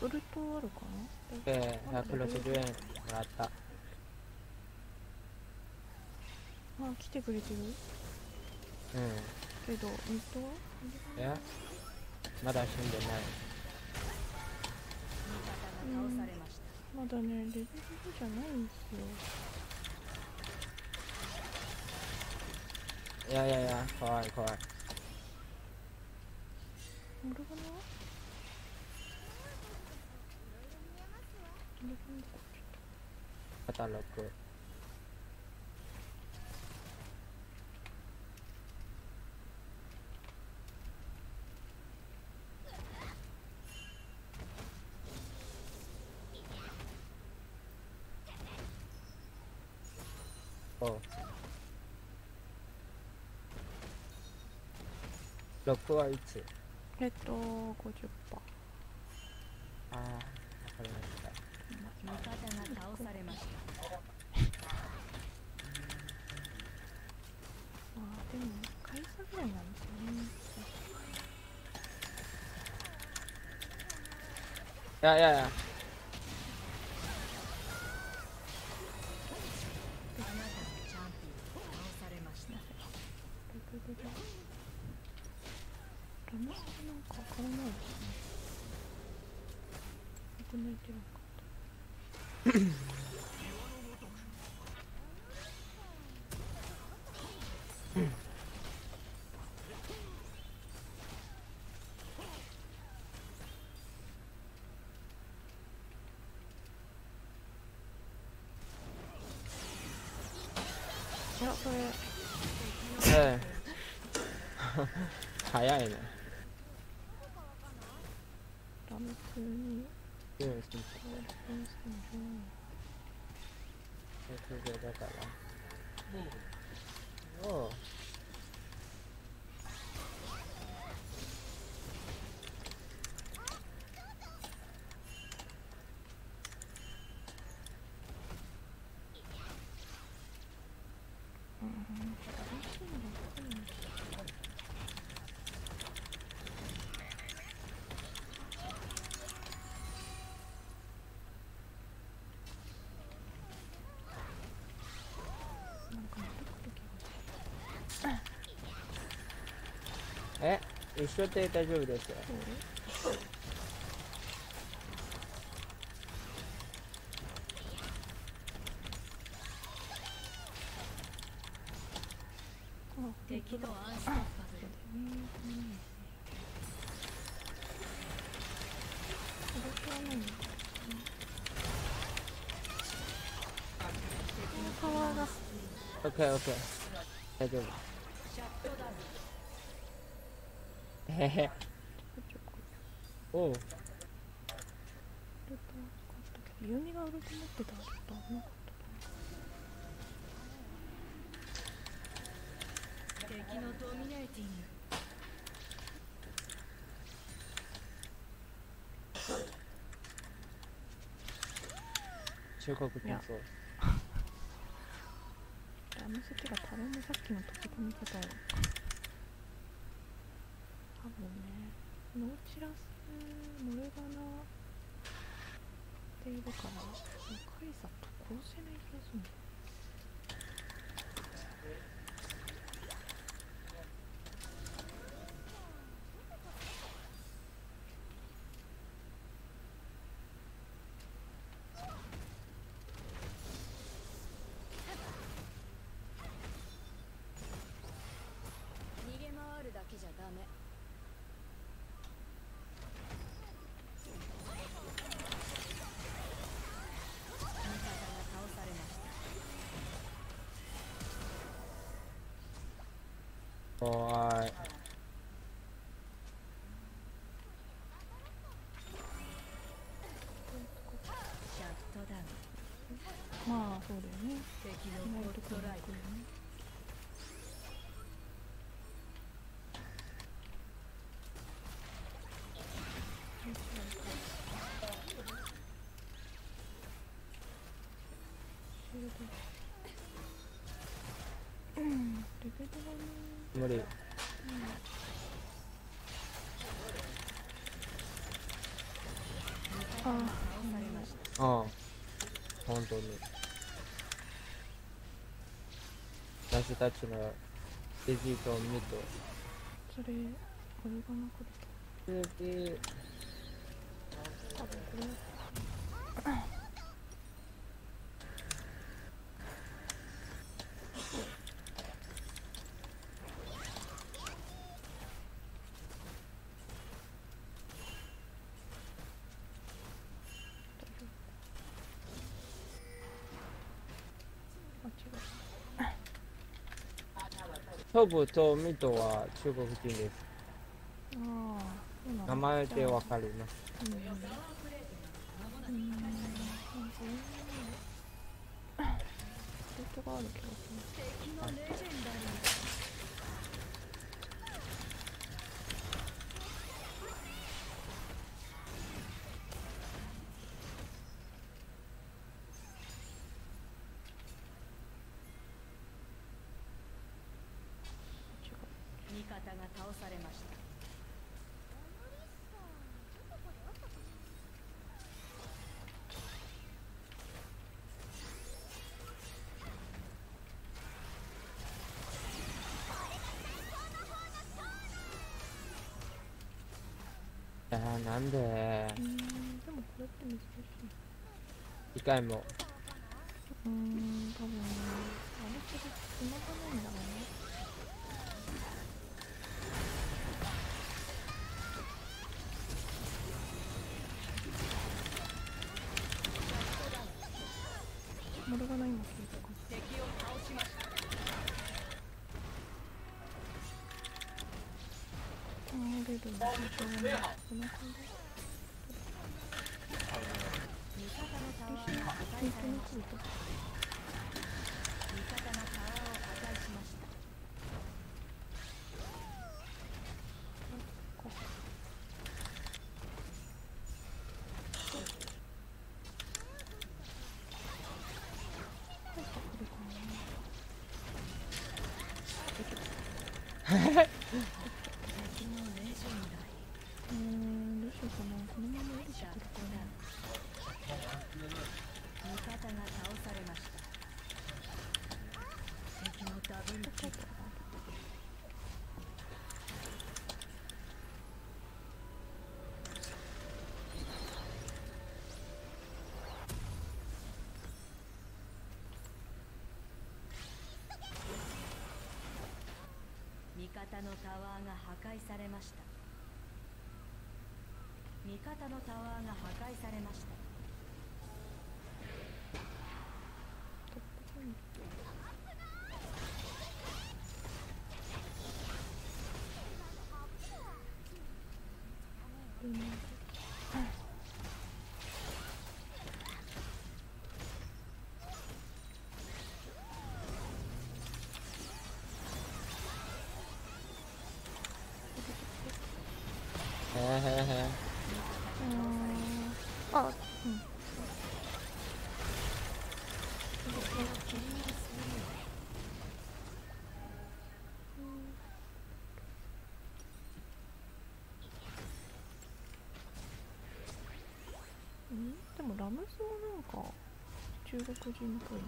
ウルトあるかな。160円もらった。あ、来てくれてる。うん。けど、いや、まだ死んでない。まだね、レベルじゃないんですよ。いや、怖い。俺がねカタログ。ロックはいつ？50%。ああ、わかりました。味方が倒されました。でも回数ぐらいなんですね。いやラマスなんか分からないですね。ここにいてるのか。いや、それ早いね。ラムツにゲームしてみて。だから。おう。一緒で大丈夫ですよ。適度安心。オッケーオッケー。大丈夫。おう。ユミがウルト持ってたらちょっと危なかった。を見られている。中国戦争。あの席が多分さっきの溶け込み方を。多分ね、ノーチラスモルガナっているから、カイザとこうせない気がするんだ。 怖い。まあそうだよね。敵のコールドライブね。無理。ああ、なりました。ああ、本当に。私たちのレジートを見と。それ、これがなくて。次。多分これ。 東部とミトは中国人です。名前でわかります。なんででもこれって難しい。2回も多分あれって繋がないんだろうね。 味方のタワーが破壊されました。味方のタワーが破壊されました。ラムソーなんか中国人っぽいな。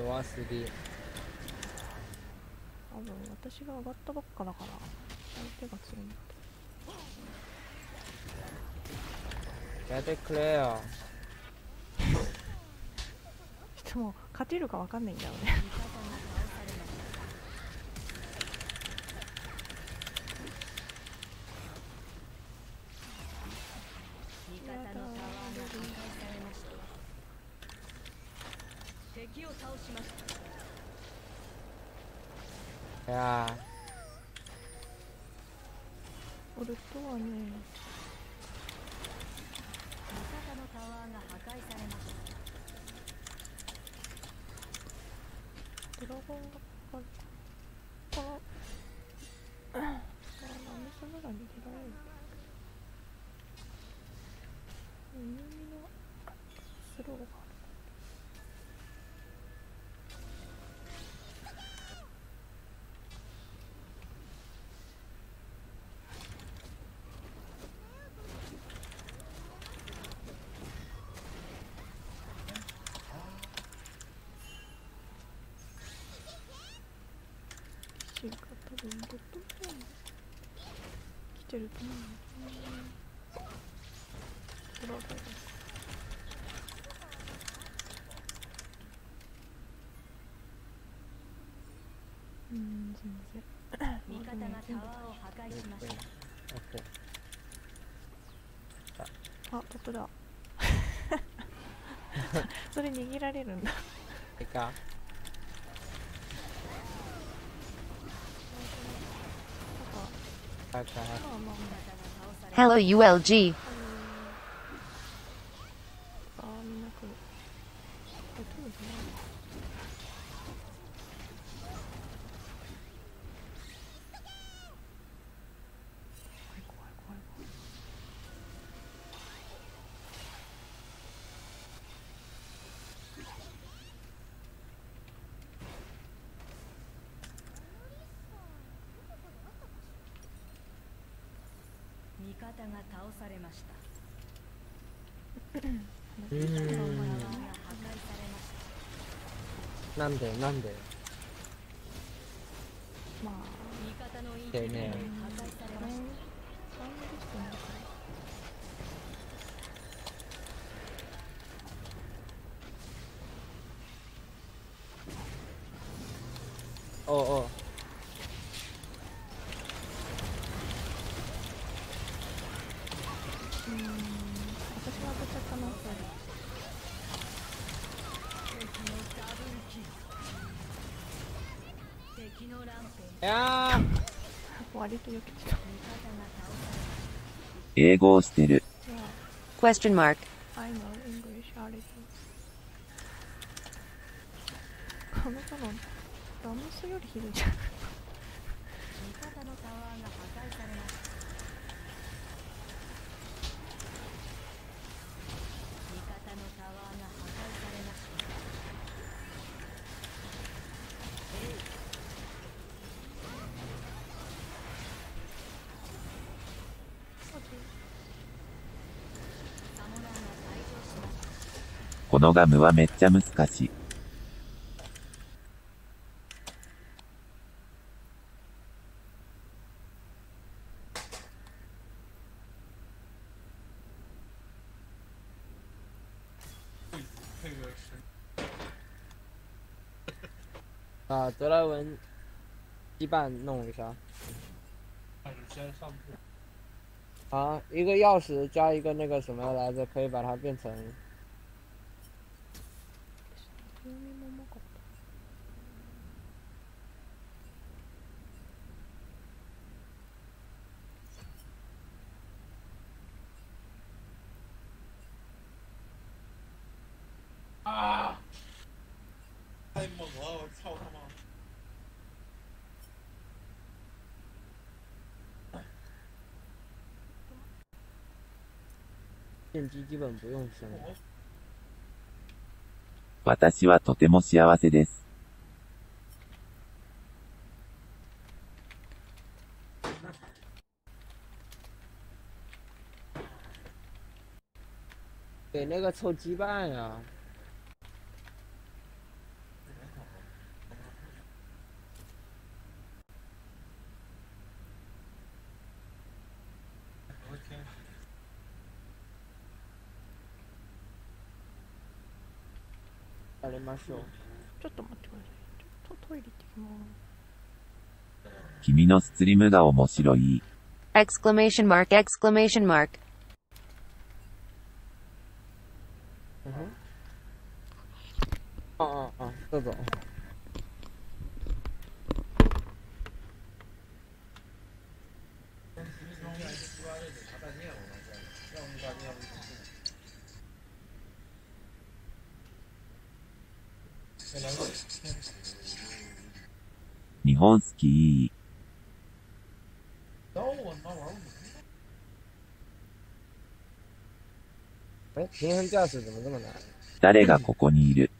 うん、弱すぎ。多分私が上がったばっかだから相手が強いんだと。やってくれよ。でも勝てるかわかんないんだよね。いやー俺とはね、ドラゴンがあっ娘が逃げられる。耳のスローが来てると思う。全然。味方がタワーを破壊しました。あ、トップだ。それ握られるんだ。いいか。Hello ULG。 味方が倒されました。なんでなんでまあ味方のいい点で破壊されました。おうおう英語を捨てる。Question mark。この多分ラムスよりひどいじゃん。味方のタワーが破壊されました。味方のタワーが破壊されました。このガムはめっちゃ難しい。把德莱文羁绊弄一下。啊，一个钥匙加一个那个什么来着，可以把它变成。啊！太猛了，我操他妈！电机基本不用升。私はとても幸せです。给那个臭鸡蛋啊！やりましょう。ちょっと待ってください。ちょっとトイレ行ってきます。君のストリームが面白い。Exclamation mark! Exclamation mark! どうぞ。日本好き。哎，平衡驾驶怎么这么难？誰がここにいる？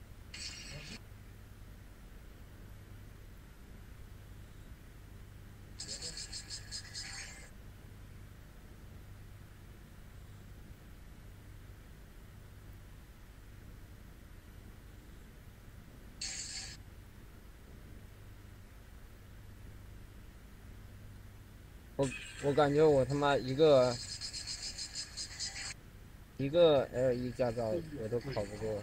我感觉我他妈一个 L1 驾照我都考不过。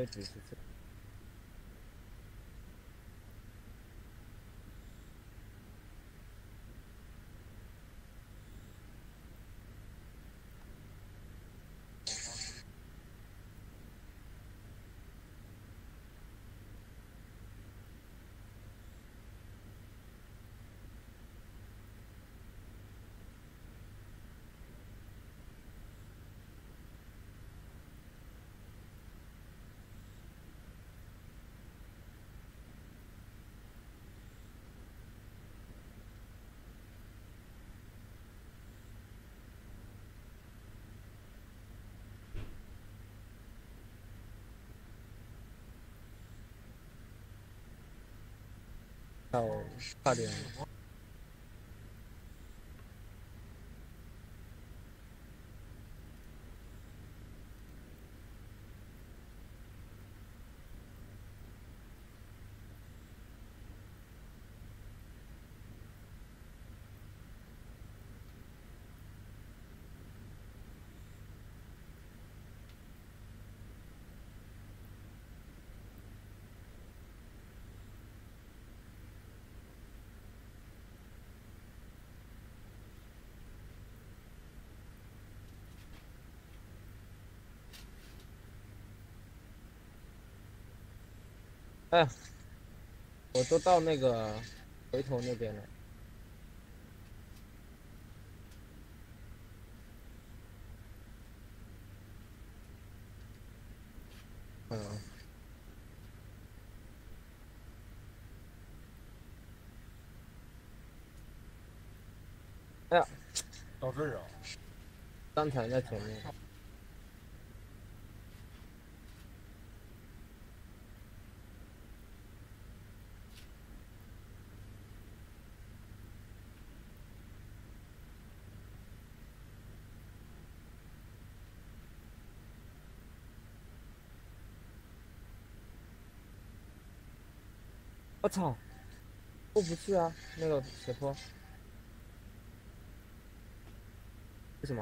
哎，只是这。8点。哎，我都到那个回头那边了。哎呀，到这儿啊！刚才在前面。我操，过不去啊！那个斜坡，为什么？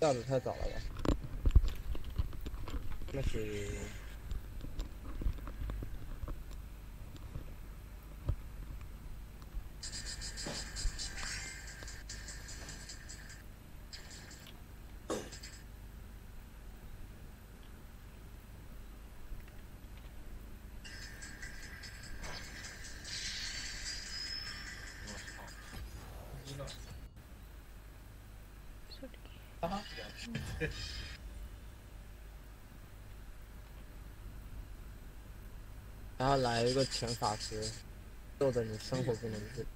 下的太早了吧？那是然后来一个前法师，咒得你生活不能自理。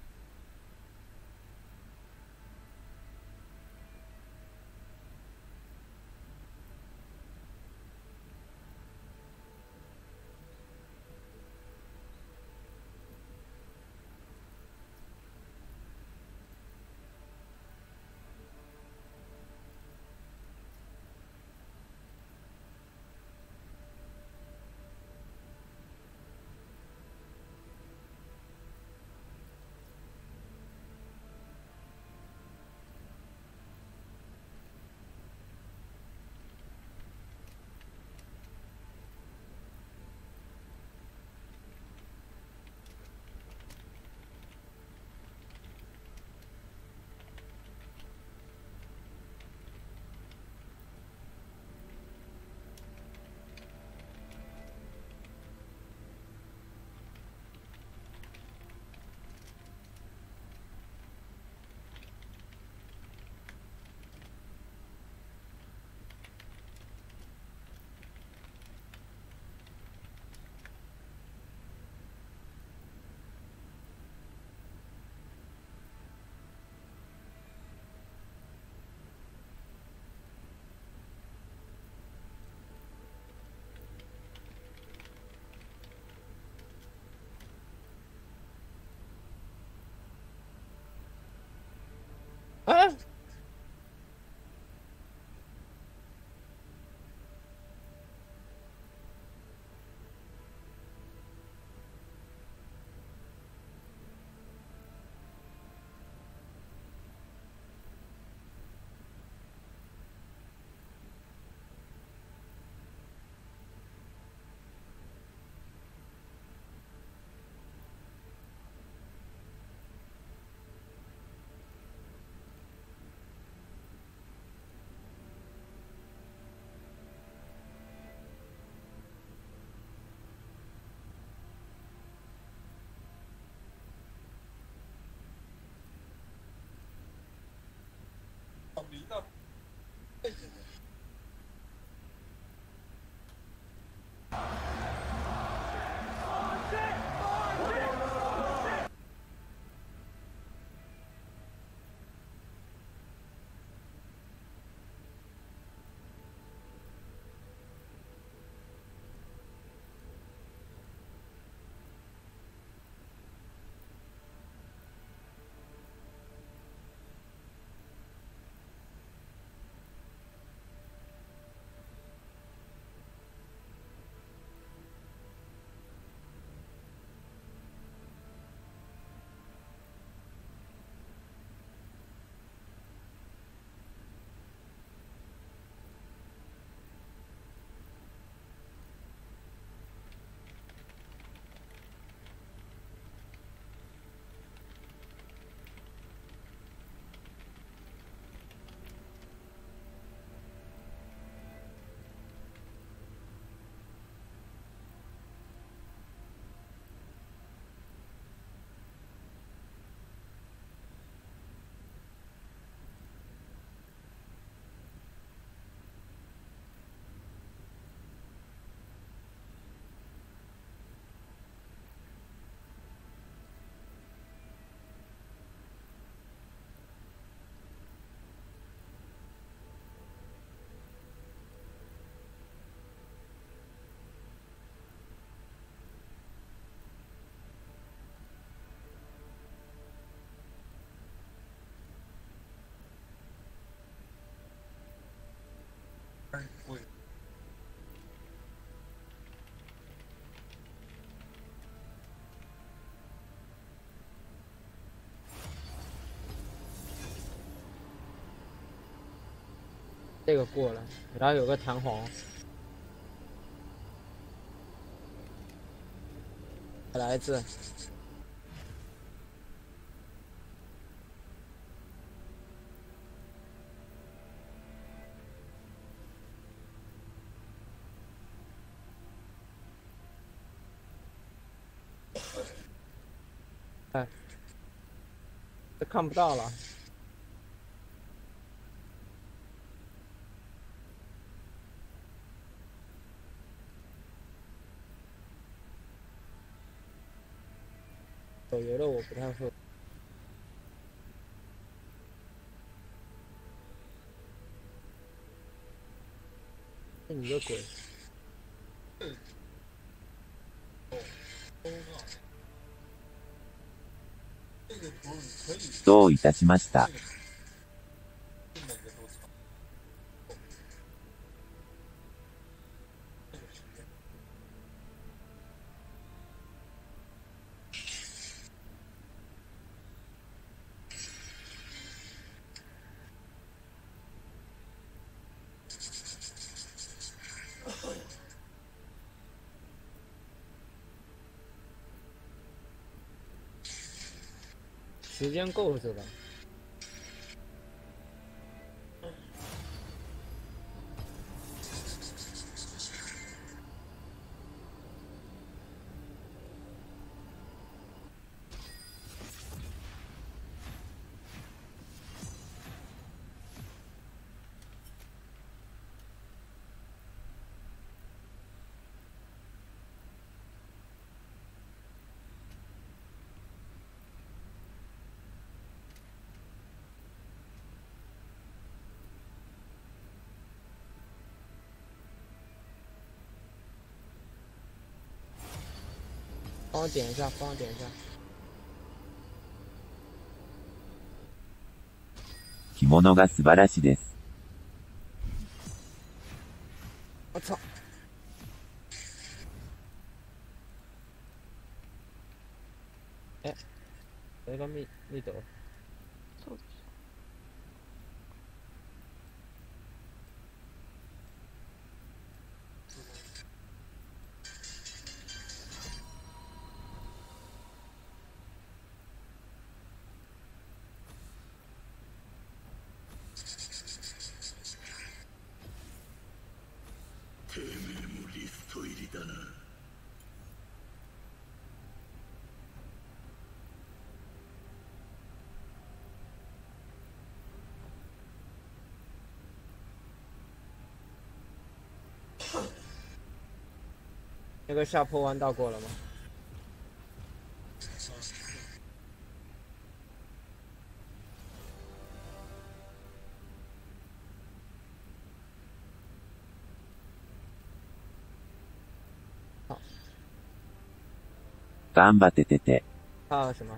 啊！这个过了，然后有个弹簧，再来一次。 哎，这看不到了。手游乐我不太会。你个鬼！どういたしました。时间够了是吧？帮我点一下，帮我点一下。着物が素晴らしいです。我操！え、これがミド？そうです。那个下坡弯道过了吗？好。頑張っててて。啊什么？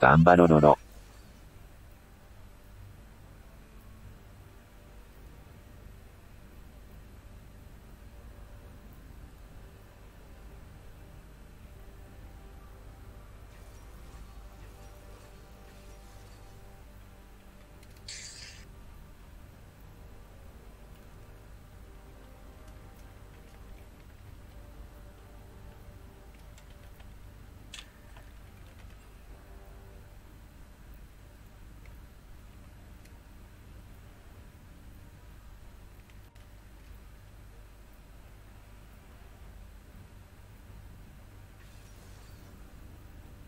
頑張ろろろ。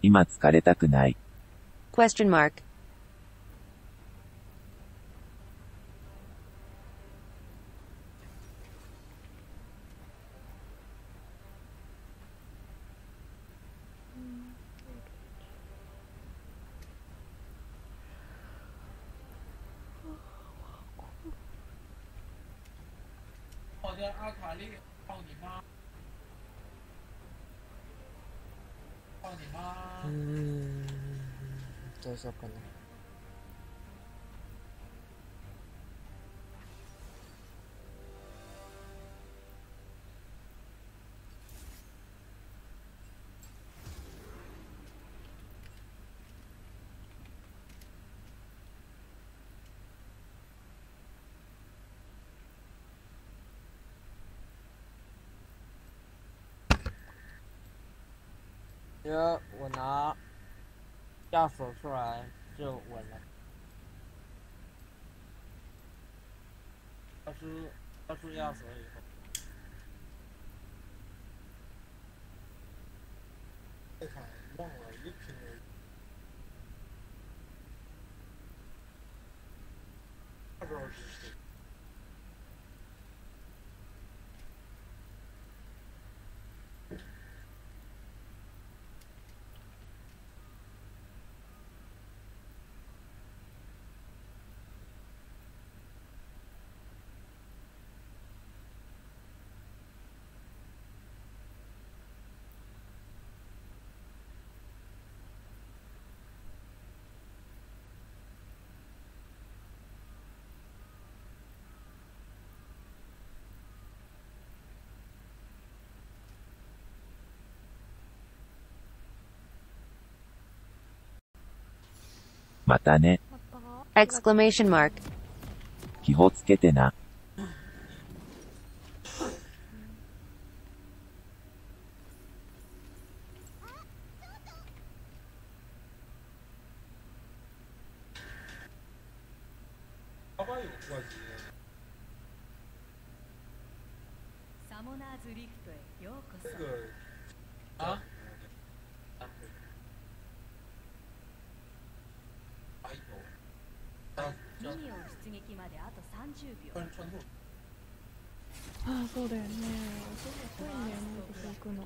今疲れたくない。question mark。我的阿卡丽，操你妈！どうしようかな。觉得我拿下手出来就稳了。要出下手以后，忘了。またね。Exclamation mark。気をつけてな。サモナーズリフトへようこそ。あ？ミニオン出撃まであと30秒。ああ、そうだよね。遅いんだよね、ここ行くの。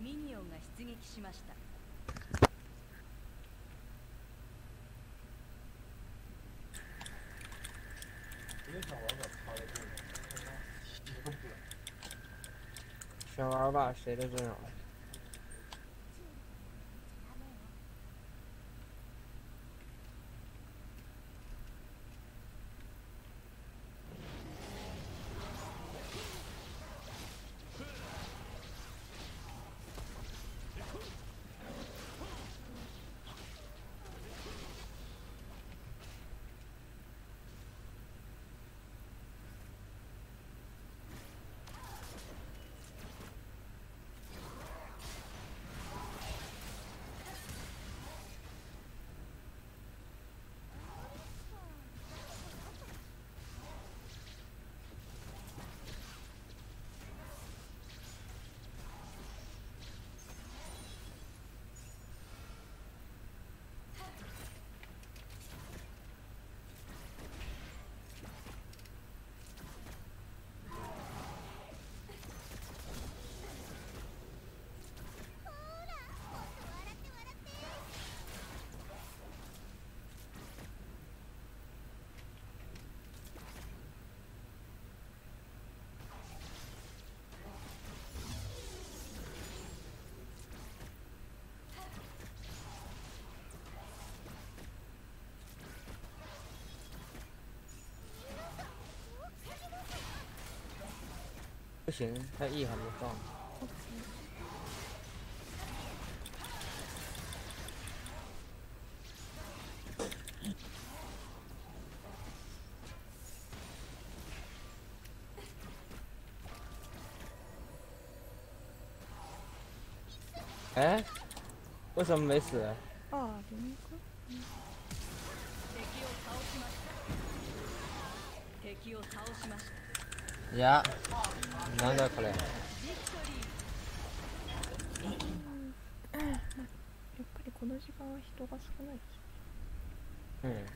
ミニオンが出撃しました。想玩吧，谁的阵容？不行，他 E 还没放。哎，为什么没死？啊，怎么了？呀。なんだこれ。やっぱりこの時間は人が少ない。うん。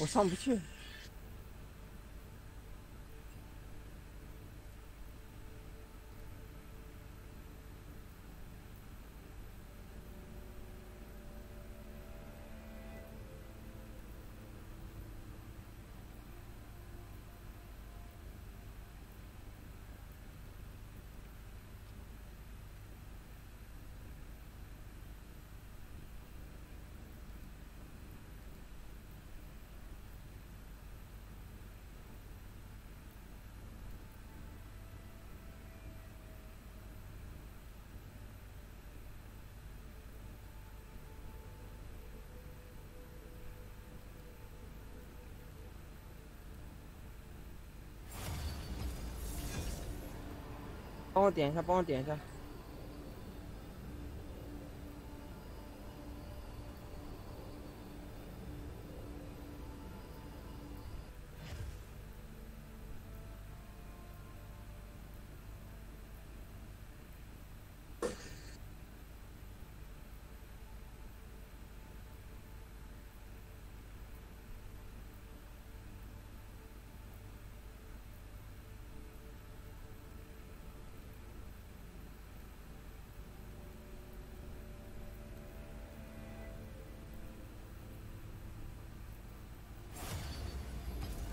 我上不去。帮我点一下，帮我点一下。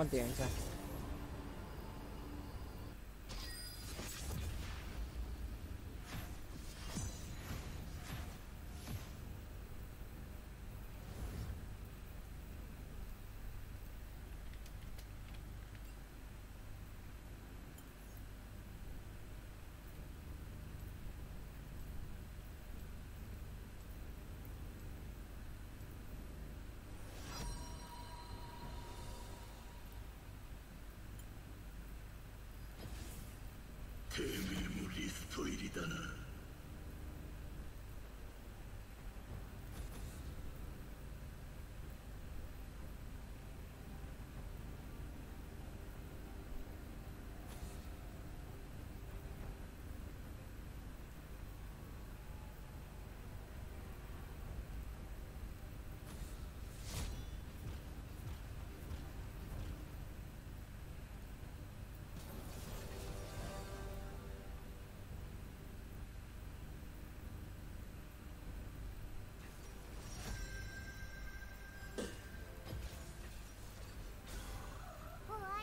点一下。テーブルもリスト入りだな。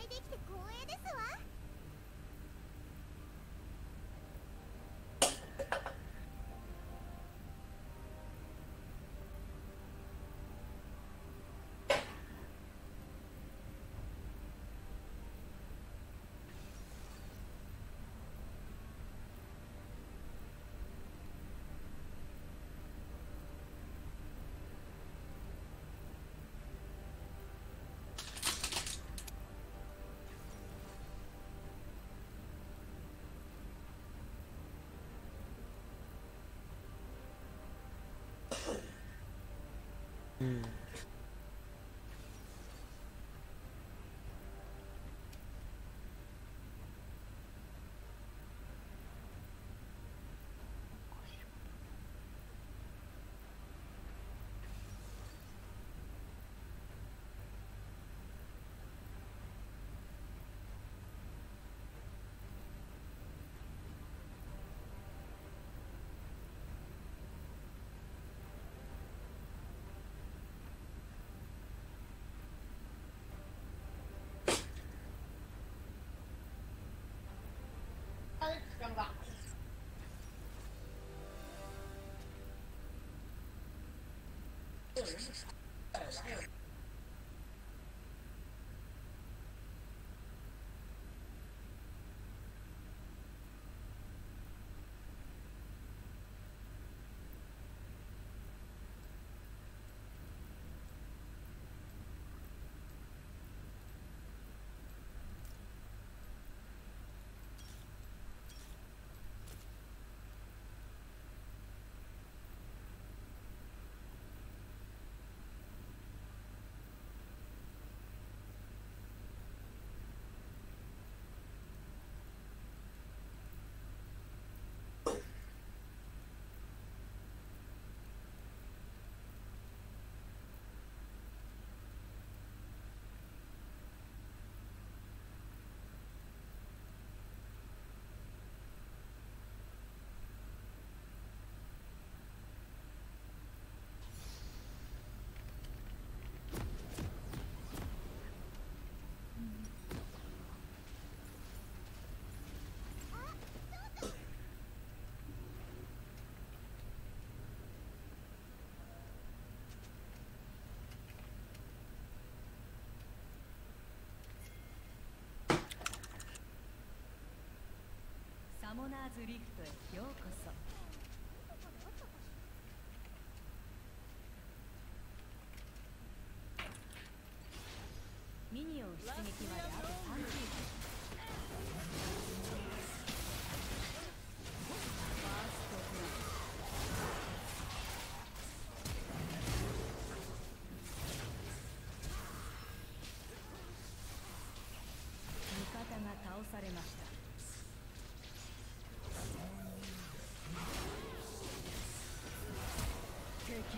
できて光栄ですわ。嗯。モナーズリフトへようこそ。ミニオン出撃まであと30分。 されました。敵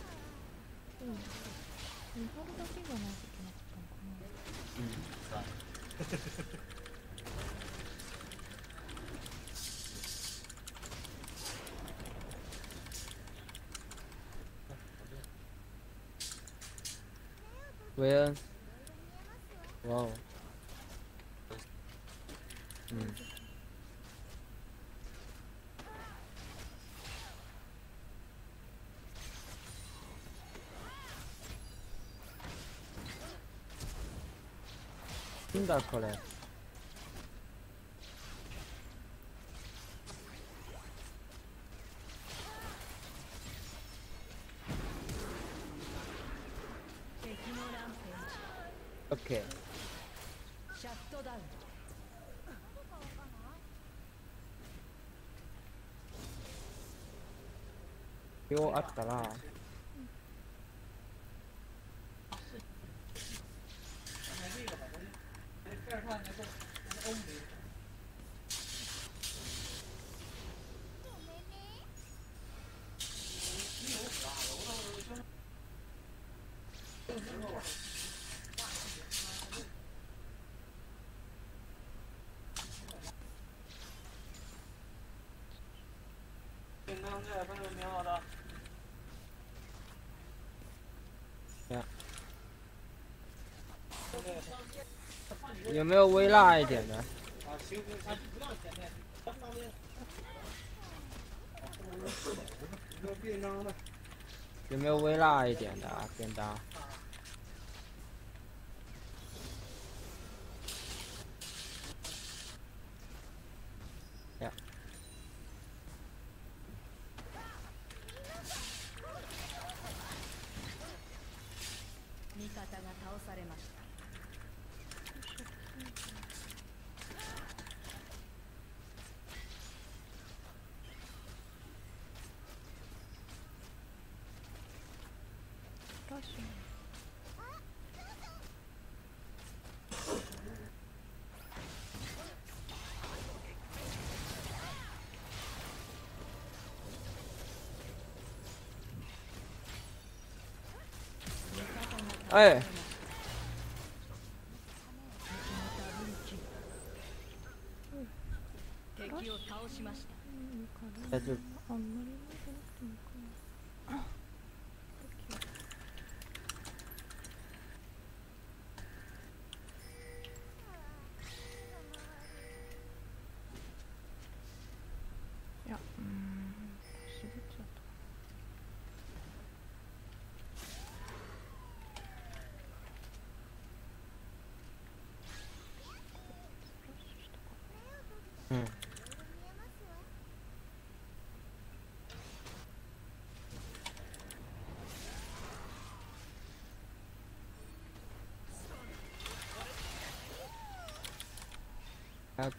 嗯。韦恩。哇哦。嗯。 なんだこれ。オッケー。シャットダウン。ようあったな。 有没有微辣一点的？有没有微辣一点的啊？便当。 哎，在这。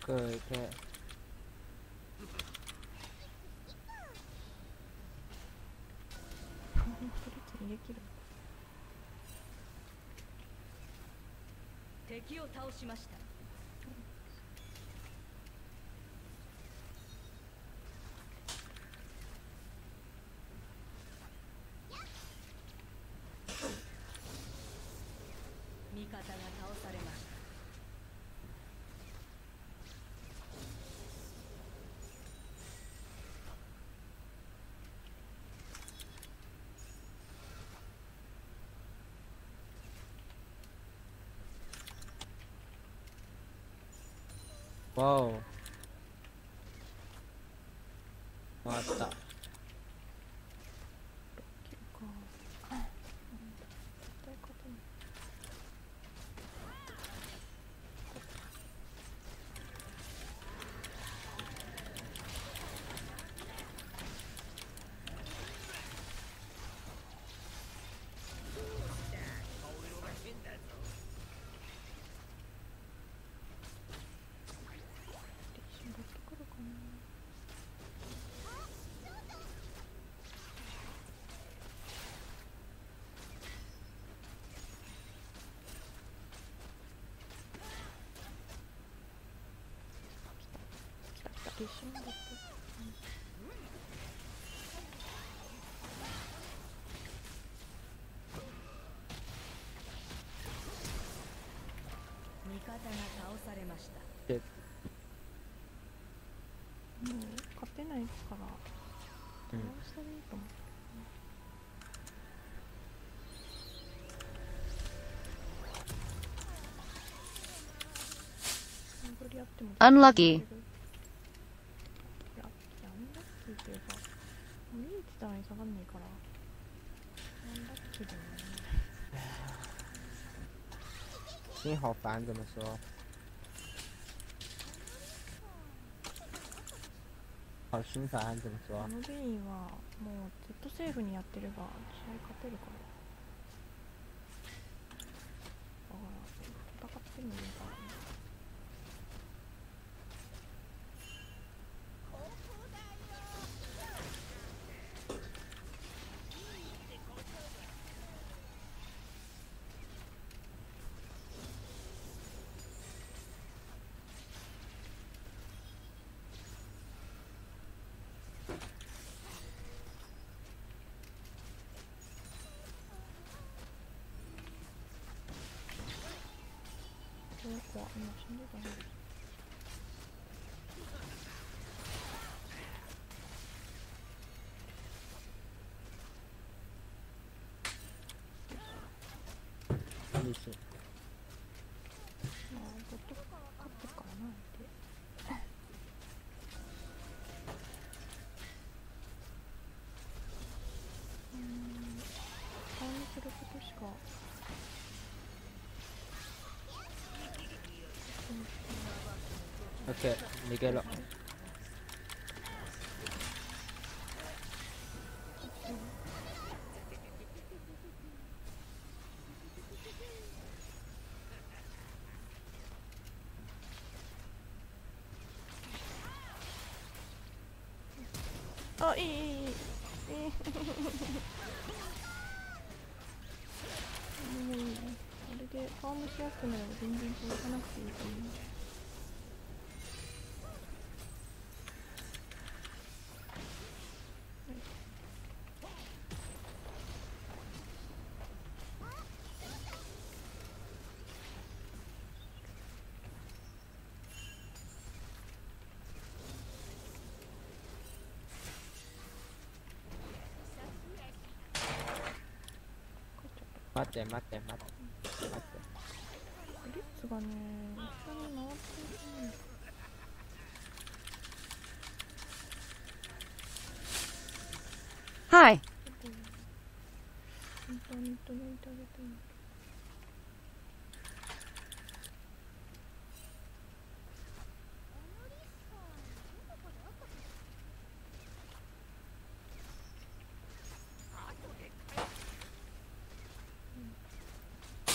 对对。敵を倒しました。味方が倒されました。おう、回った。で、もう勝てないからどうしたらいいと思って。Unlucky。心好烦，怎么说？好心烦，怎么说？このゲインはもうずっとセーフにやってれば試合勝てるから。だから戦ってもいいから。OK， 逃げろ。あ、いいいいいい。あれでファームしやすくなれば全然続かなくていいと思う。待って待って待って待って、リッツがね、一緒に回ってるね。はい。本当に止めてあげても。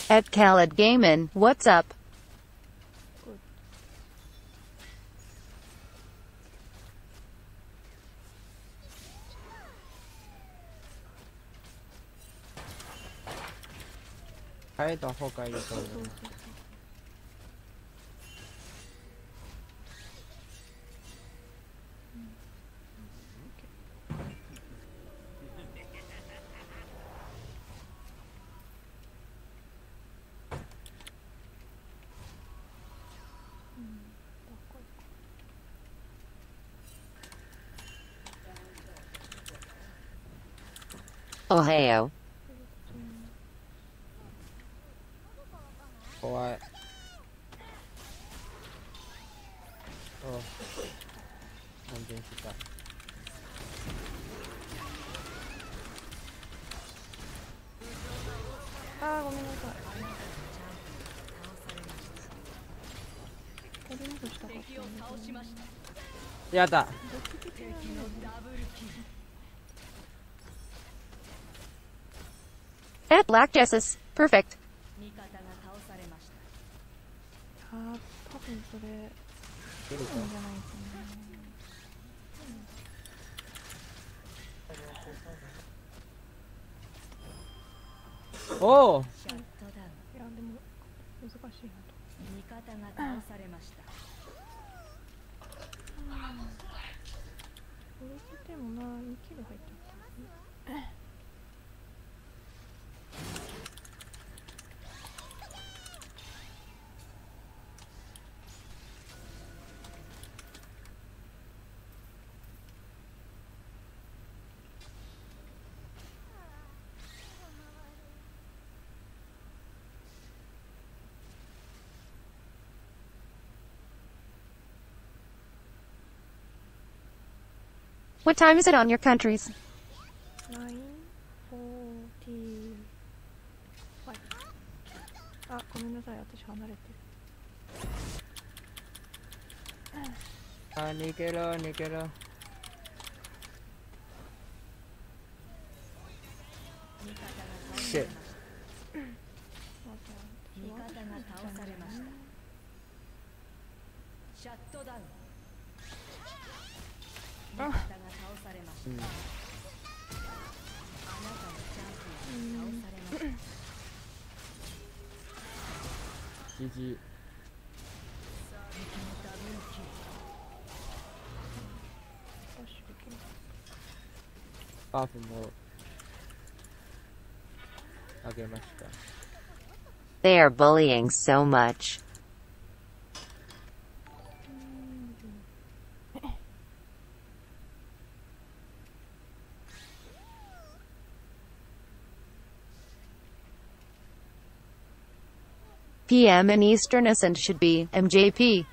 At Khaled Gaiman, what's up? Good. I don't know how to Ohio. 怖い。 어, 안 되니까. 아, 고민했어.やだ。At Black Jesses, perfect. あー、多分それ出るんじゃないかな。おお。いやでも難しいなと。味方が倒されました。これでもな、2キル入ってきた。What time is it on your countries? 9:45. あ、ごめんなさい、私離れてる。あ、逃げろ、逃げろ。Shit. 味方が倒されました。シャットダウン。あ、うん、GG。 バーフもあげました。 They are bullying so much. PM in Eastern Essence should be MJP.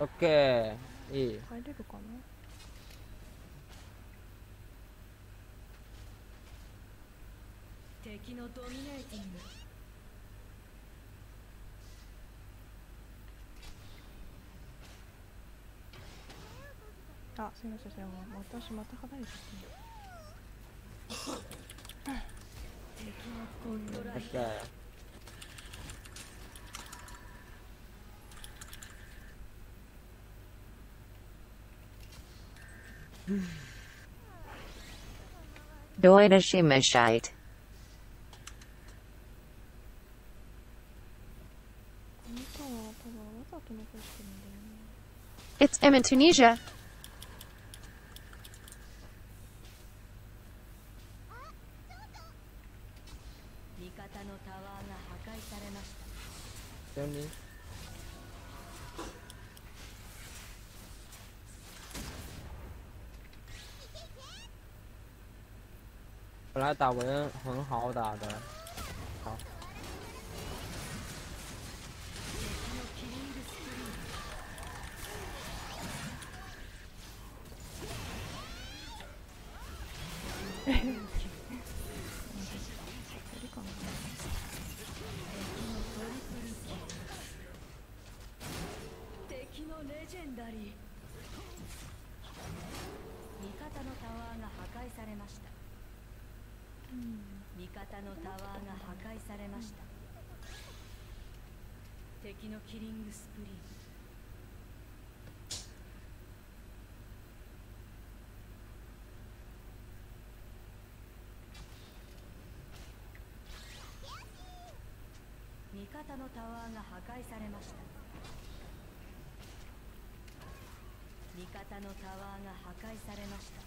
OK、いい。帰れるかな。敵のドミネーティング。あ、すみません、私また離れてきた。OK。Deutsche Schimmerscheit. It's M in Tunisia.本来打文很好打的，好。敵のキリングスプリー。方のタワーが破壊されました。味方のタワーが破壊されました。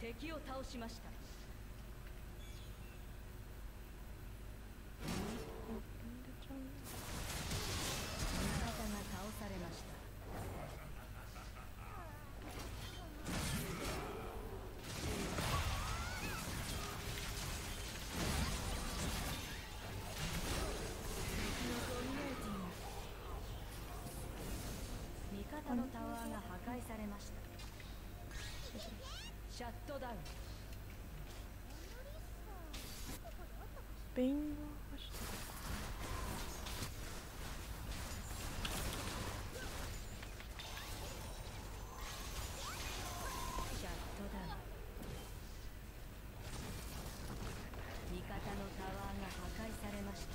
敵を倒しました。味方が倒されました。味方のタワーが破壊されました。シャットダウン。ベインは走ってる。シャットダウン。味方のタワーが破壊されました。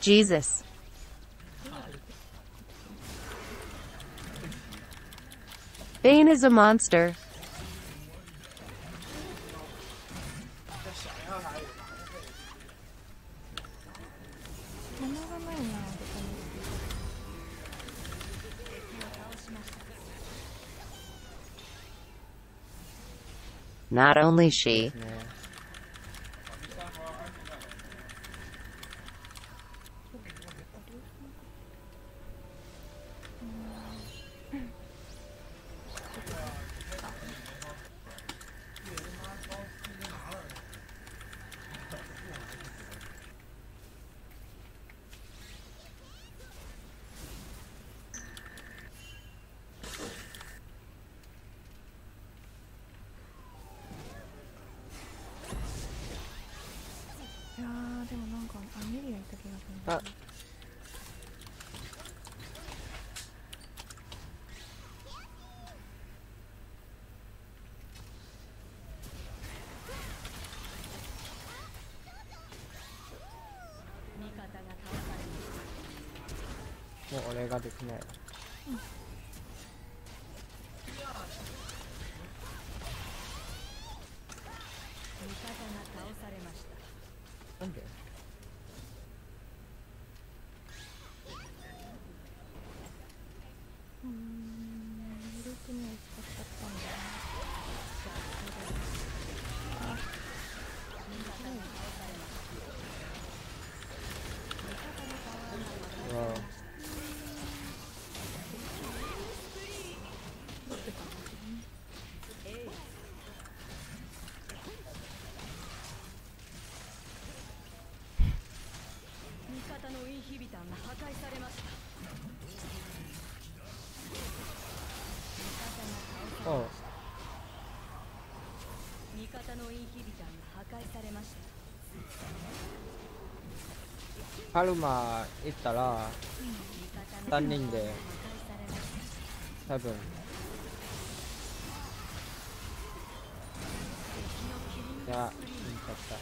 Jesus. Bane is a monster. Not only she. But I got it now. Okay. 解されました。ああ、味方のインヒビターが破壊されました。ハルマ行ったら3人で多分いや、いいかった。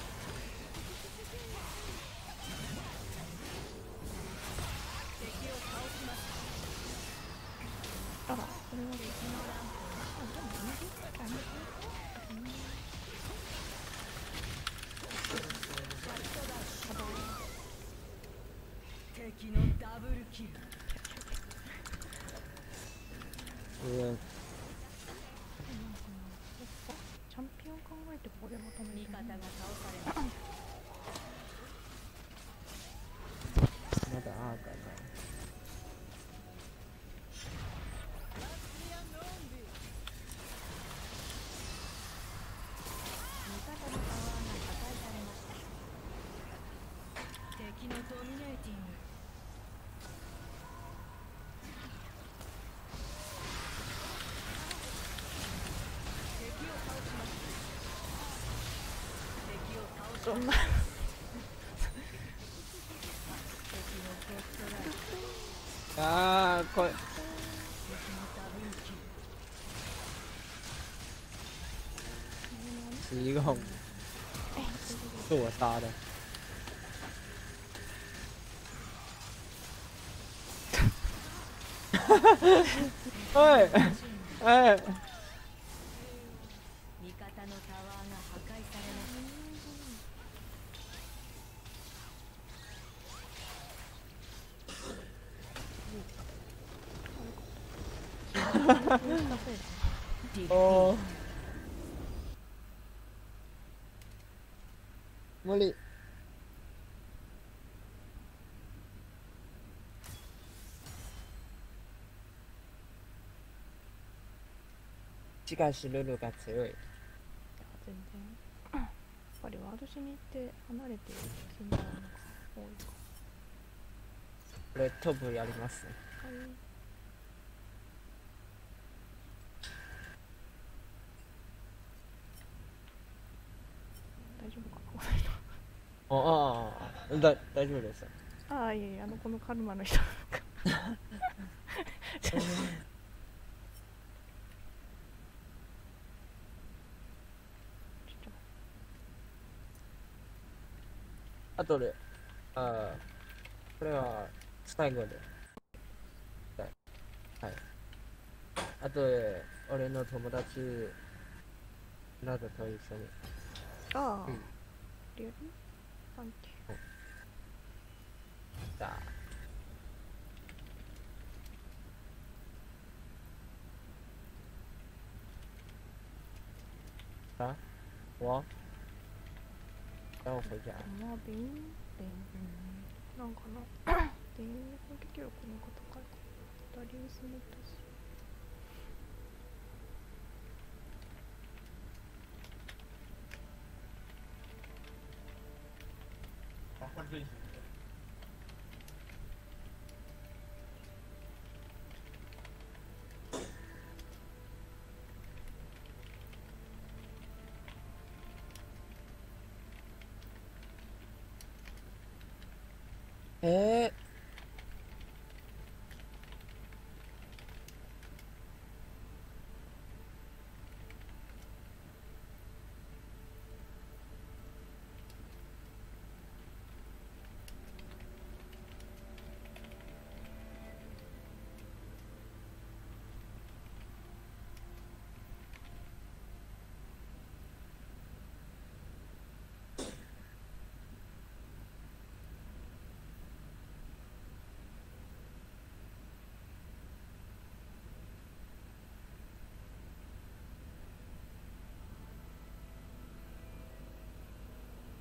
そんなあー、これ是一个红，是我杀的。哎哎。哦，無理。しかしルルが強い。いや全然。やっぱりワードシミって離れている気も多いか。これトブやりますね。はい。ああ、大丈夫です。ああ、いえいえ、このカルマの人なんかあとで、ああ、これは最後で、はい。あとで、俺の友達などと一緒に。ああ、リアル？啥？我？等我回家。なんかな。電撃記録のことか。ダリウスネットス。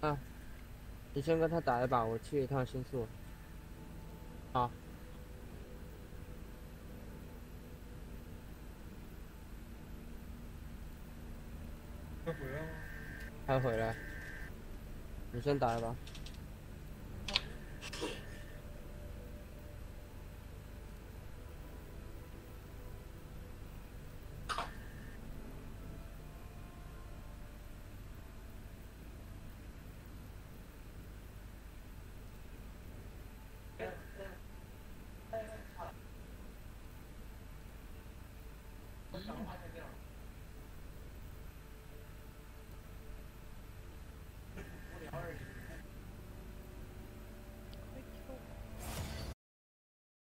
啊，你先跟他打一把，我去一趟新宿。好。他回来了。你先打一把。